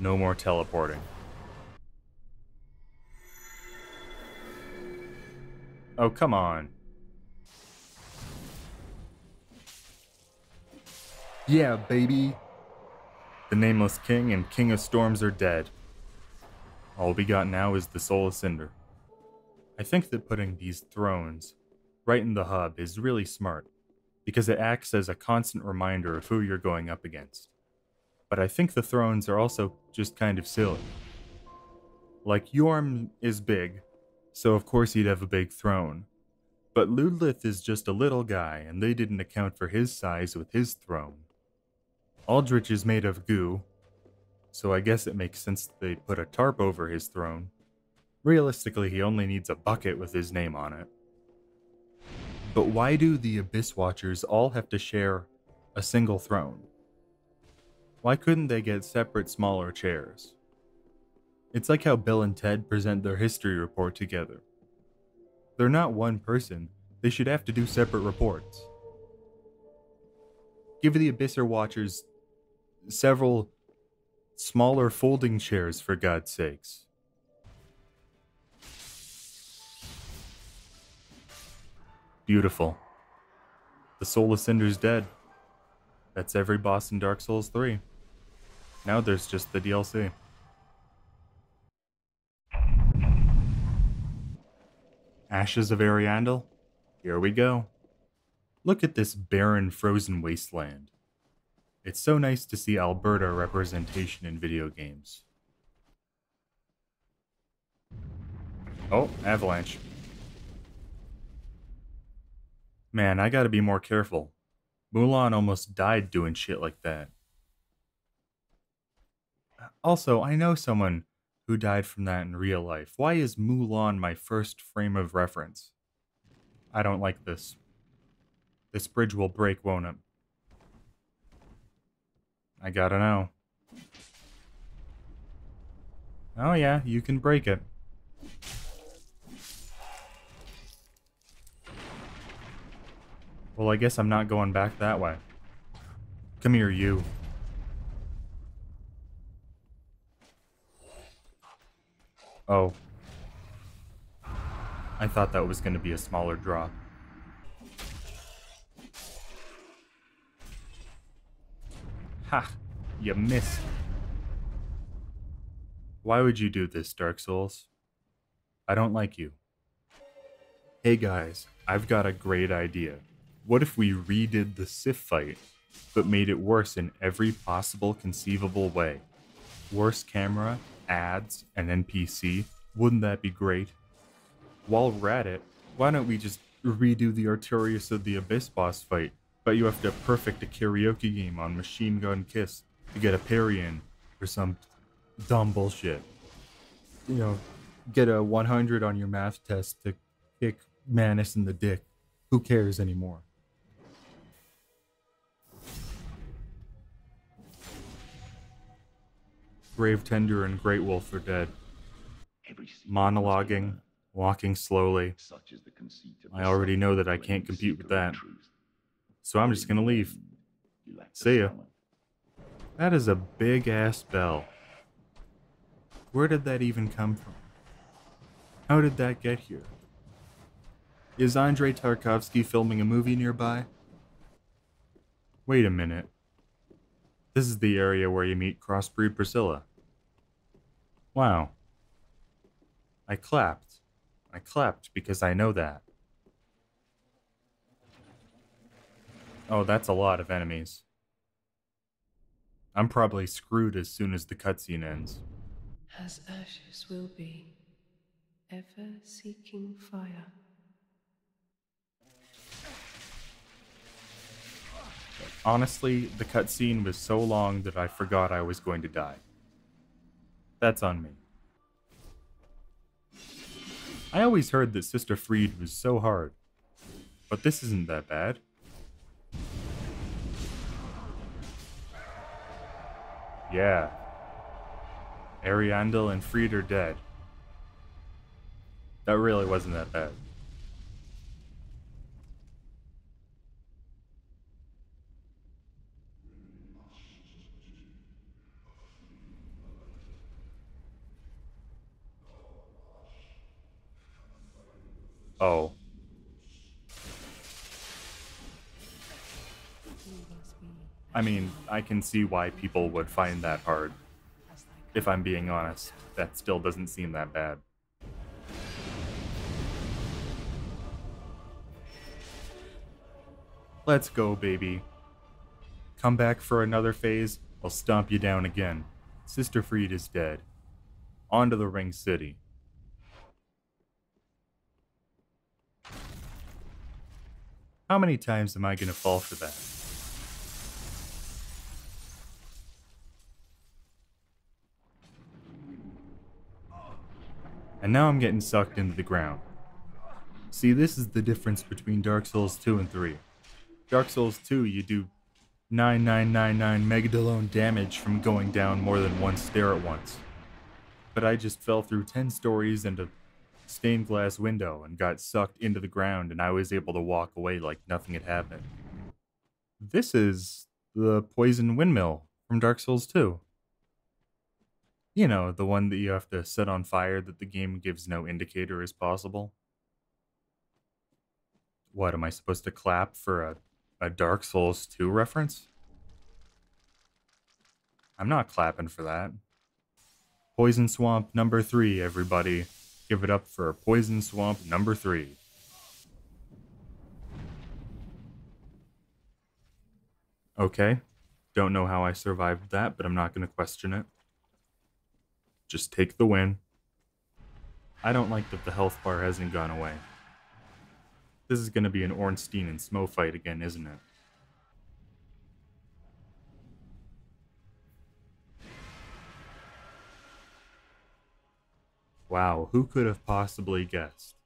No more teleporting. Oh, come on. Yeah, baby. The Nameless King and King of Storms are dead. All we got now is the Soul of Cinder. I think that putting these thrones right in the hub is really smart, because it acts as a constant reminder of who you're going up against. But I think the thrones are also just kind of silly. Like, Yorm is big, so of course he'd have a big throne. But Ludlith is just a little guy, and they didn't account for his size with his throne. Aldrich is made of goo, so I guess it makes sense that they put a tarp over his throne. Realistically, he only needs a bucket with his name on it. But why do the Abyss Watchers all have to share a single throne? Why couldn't they get separate, smaller chairs? It's like how Bill and Ted present their history report together. They're not one person, they should have to do separate reports. Give the Abyssar Watchers several smaller folding chairs, for God's sakes. Beautiful. The Soul of Cinder's dead. That's every boss in Dark Souls 3. Now there's just the DLC. Ashes of Ariandel? Here we go. Look at this barren, frozen wasteland. It's so nice to see Alberta representation in video games. Oh, avalanche. Man, I gotta be more careful. Mulan almost died doing shit like that. Also, I know someone who died from that in real life. Why is Mulan my first frame of reference? I don't like this. This bridge will break, won't it? I gotta know. Oh yeah, you can break it. Well, I guess I'm not going back that way. Come here, you. Oh. I thought that was going to be a smaller drop. Ha! You missed. Why would you do this, Dark Souls? I don't like you. hey guys, I've got a great idea. What if we redid the Sif fight, but made it worse in every possible conceivable way? Worse camera, ads, and NPC, wouldn't that be great? While we're at it, why don't we just redo the Artorias of the Abyss boss fight, but you have to perfect a karaoke game on Machine Gun Kiss to get a parry in, or some dumb bullshit. You know, get a 100 on your math test to kick Manus in the dick. Who cares anymore? Gravetender and Great Wolf are dead. Monologuing, walking slowly. I already know that I can't compete with that. So I'm just gonna leave. See ya. That is a big-ass bell. Where did that even come from? How did that get here? Is Andrei Tarkovsky filming a movie nearby? Wait a minute. This is the area where you meet Crossbreed Priscilla. Wow. I clapped. I clapped because I know that. Oh, that's a lot of enemies. I'm probably screwed as soon as the cutscene ends. As ashes will be, ever seeking fire. Honestly, the cutscene was so long that I forgot I was going to die. That's on me. I always heard that Sister Fried was so hard, but this isn't that bad. Yeah. Ariandel and Fried are dead. That really wasn't that bad. Oh. I mean, I can see why people would find that hard. If I'm being honest, that still doesn't seem that bad. Let's go, baby. Come back for another phase, I'll stomp you down again. Sister Fried is dead. On to the Ring City. How many times am I gonna fall for that? And now I'm getting sucked into the ground. See, this is the difference between Dark Souls 2 and 3. Dark Souls 2, you do 9999 megadalone damage from going down more than one stair at once. But I just fell through 10 stories and a stained glass window and got sucked into the ground, and I was able to walk away like nothing had happened. This is the poison windmill from Dark Souls 2. You know, the one that you have to set on fire that the game gives no indicator is possible. What, am I supposed to clap for a Dark Souls 2 reference? I'm not clapping for that. Poison Swamp number 3, everybody. Give it up for Poison Swamp number 3. Okay. Don't know how I survived that, but I'm not going to question it. Just take the win. I don't like that the health bar hasn't gone away. This is going to be an Ornstein and Smo fight again, isn't it? Wow, who could have possibly guessed?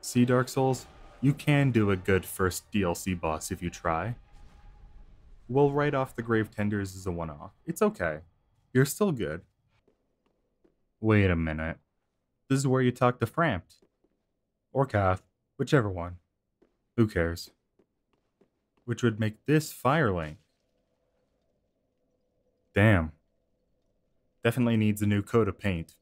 See, Dark Souls? You can do a good first DLC boss if you try. We'll write off the Gravetenders as a one-off. It's okay. You're still good. Wait a minute. This is where you talk to Frampt. Or Kaathe. Whichever one. Who cares? Which would make this Firelink. Damn. Definitely needs a new coat of paint.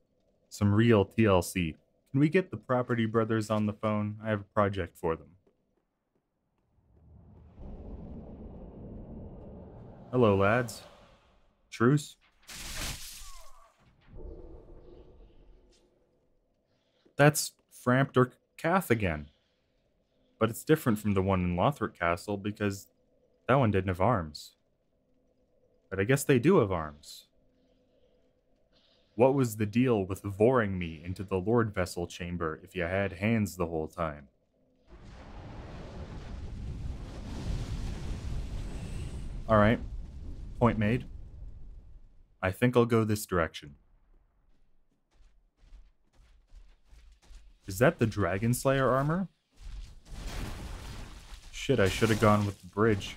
Some real TLC. Can we get the Property Brothers on the phone? I have a project for them. Hello, lads. Truce? That's Frampt or Kaathe again. But it's different from the one in Lothric Castle because that one didn't have arms. But I guess they do have arms. What was the deal with voring me into the Lord Vessel chamber if you had hands the whole time? Alright, point made. I think I'll go this direction. Is that the Dragon Slayer armor? Shit, I should have gone with the bridge.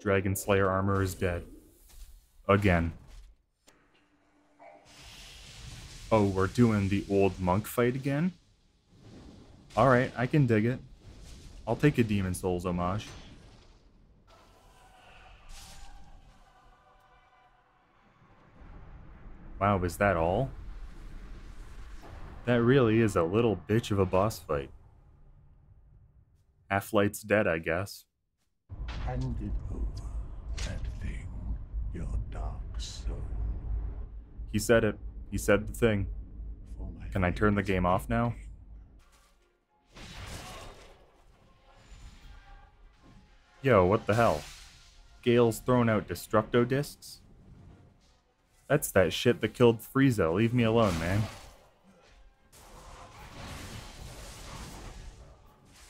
Dragon Slayer armor is dead. Again. Oh, we're doing the Old Monk fight again? Alright, I can dig it. I'll take a Demon's Souls homage. Wow, is that all? That really is a little bitch of a boss fight. Half-Light's dead, I guess. Hand it over, that thing, your dark soul. He said it. He said the thing. Can I turn the game off now? Yo, what the hell? Gale's thrown out Destructo discs? That's that shit that killed Frieza. Leave me alone, man.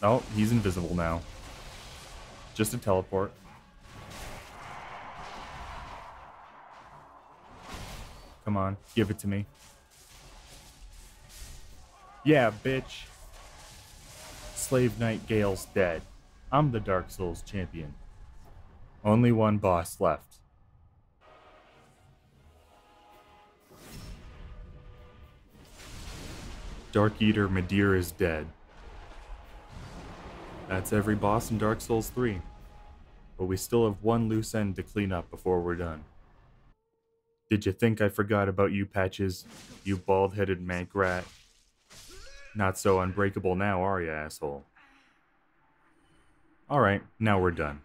Oh, he's invisible now. Just a teleport. Come on, give it to me. Yeah, bitch. Slave Knight Gale's dead. I'm the Dark Souls champion. Only one boss left. Dark Eater Madeir is dead. That's every boss in Dark Souls 3, but we still have one loose end to clean up before we're done. Did you think I forgot about you, Patches? You bald-headed mank rat. Not so unbreakable now, are you, asshole? Alright, now we're done.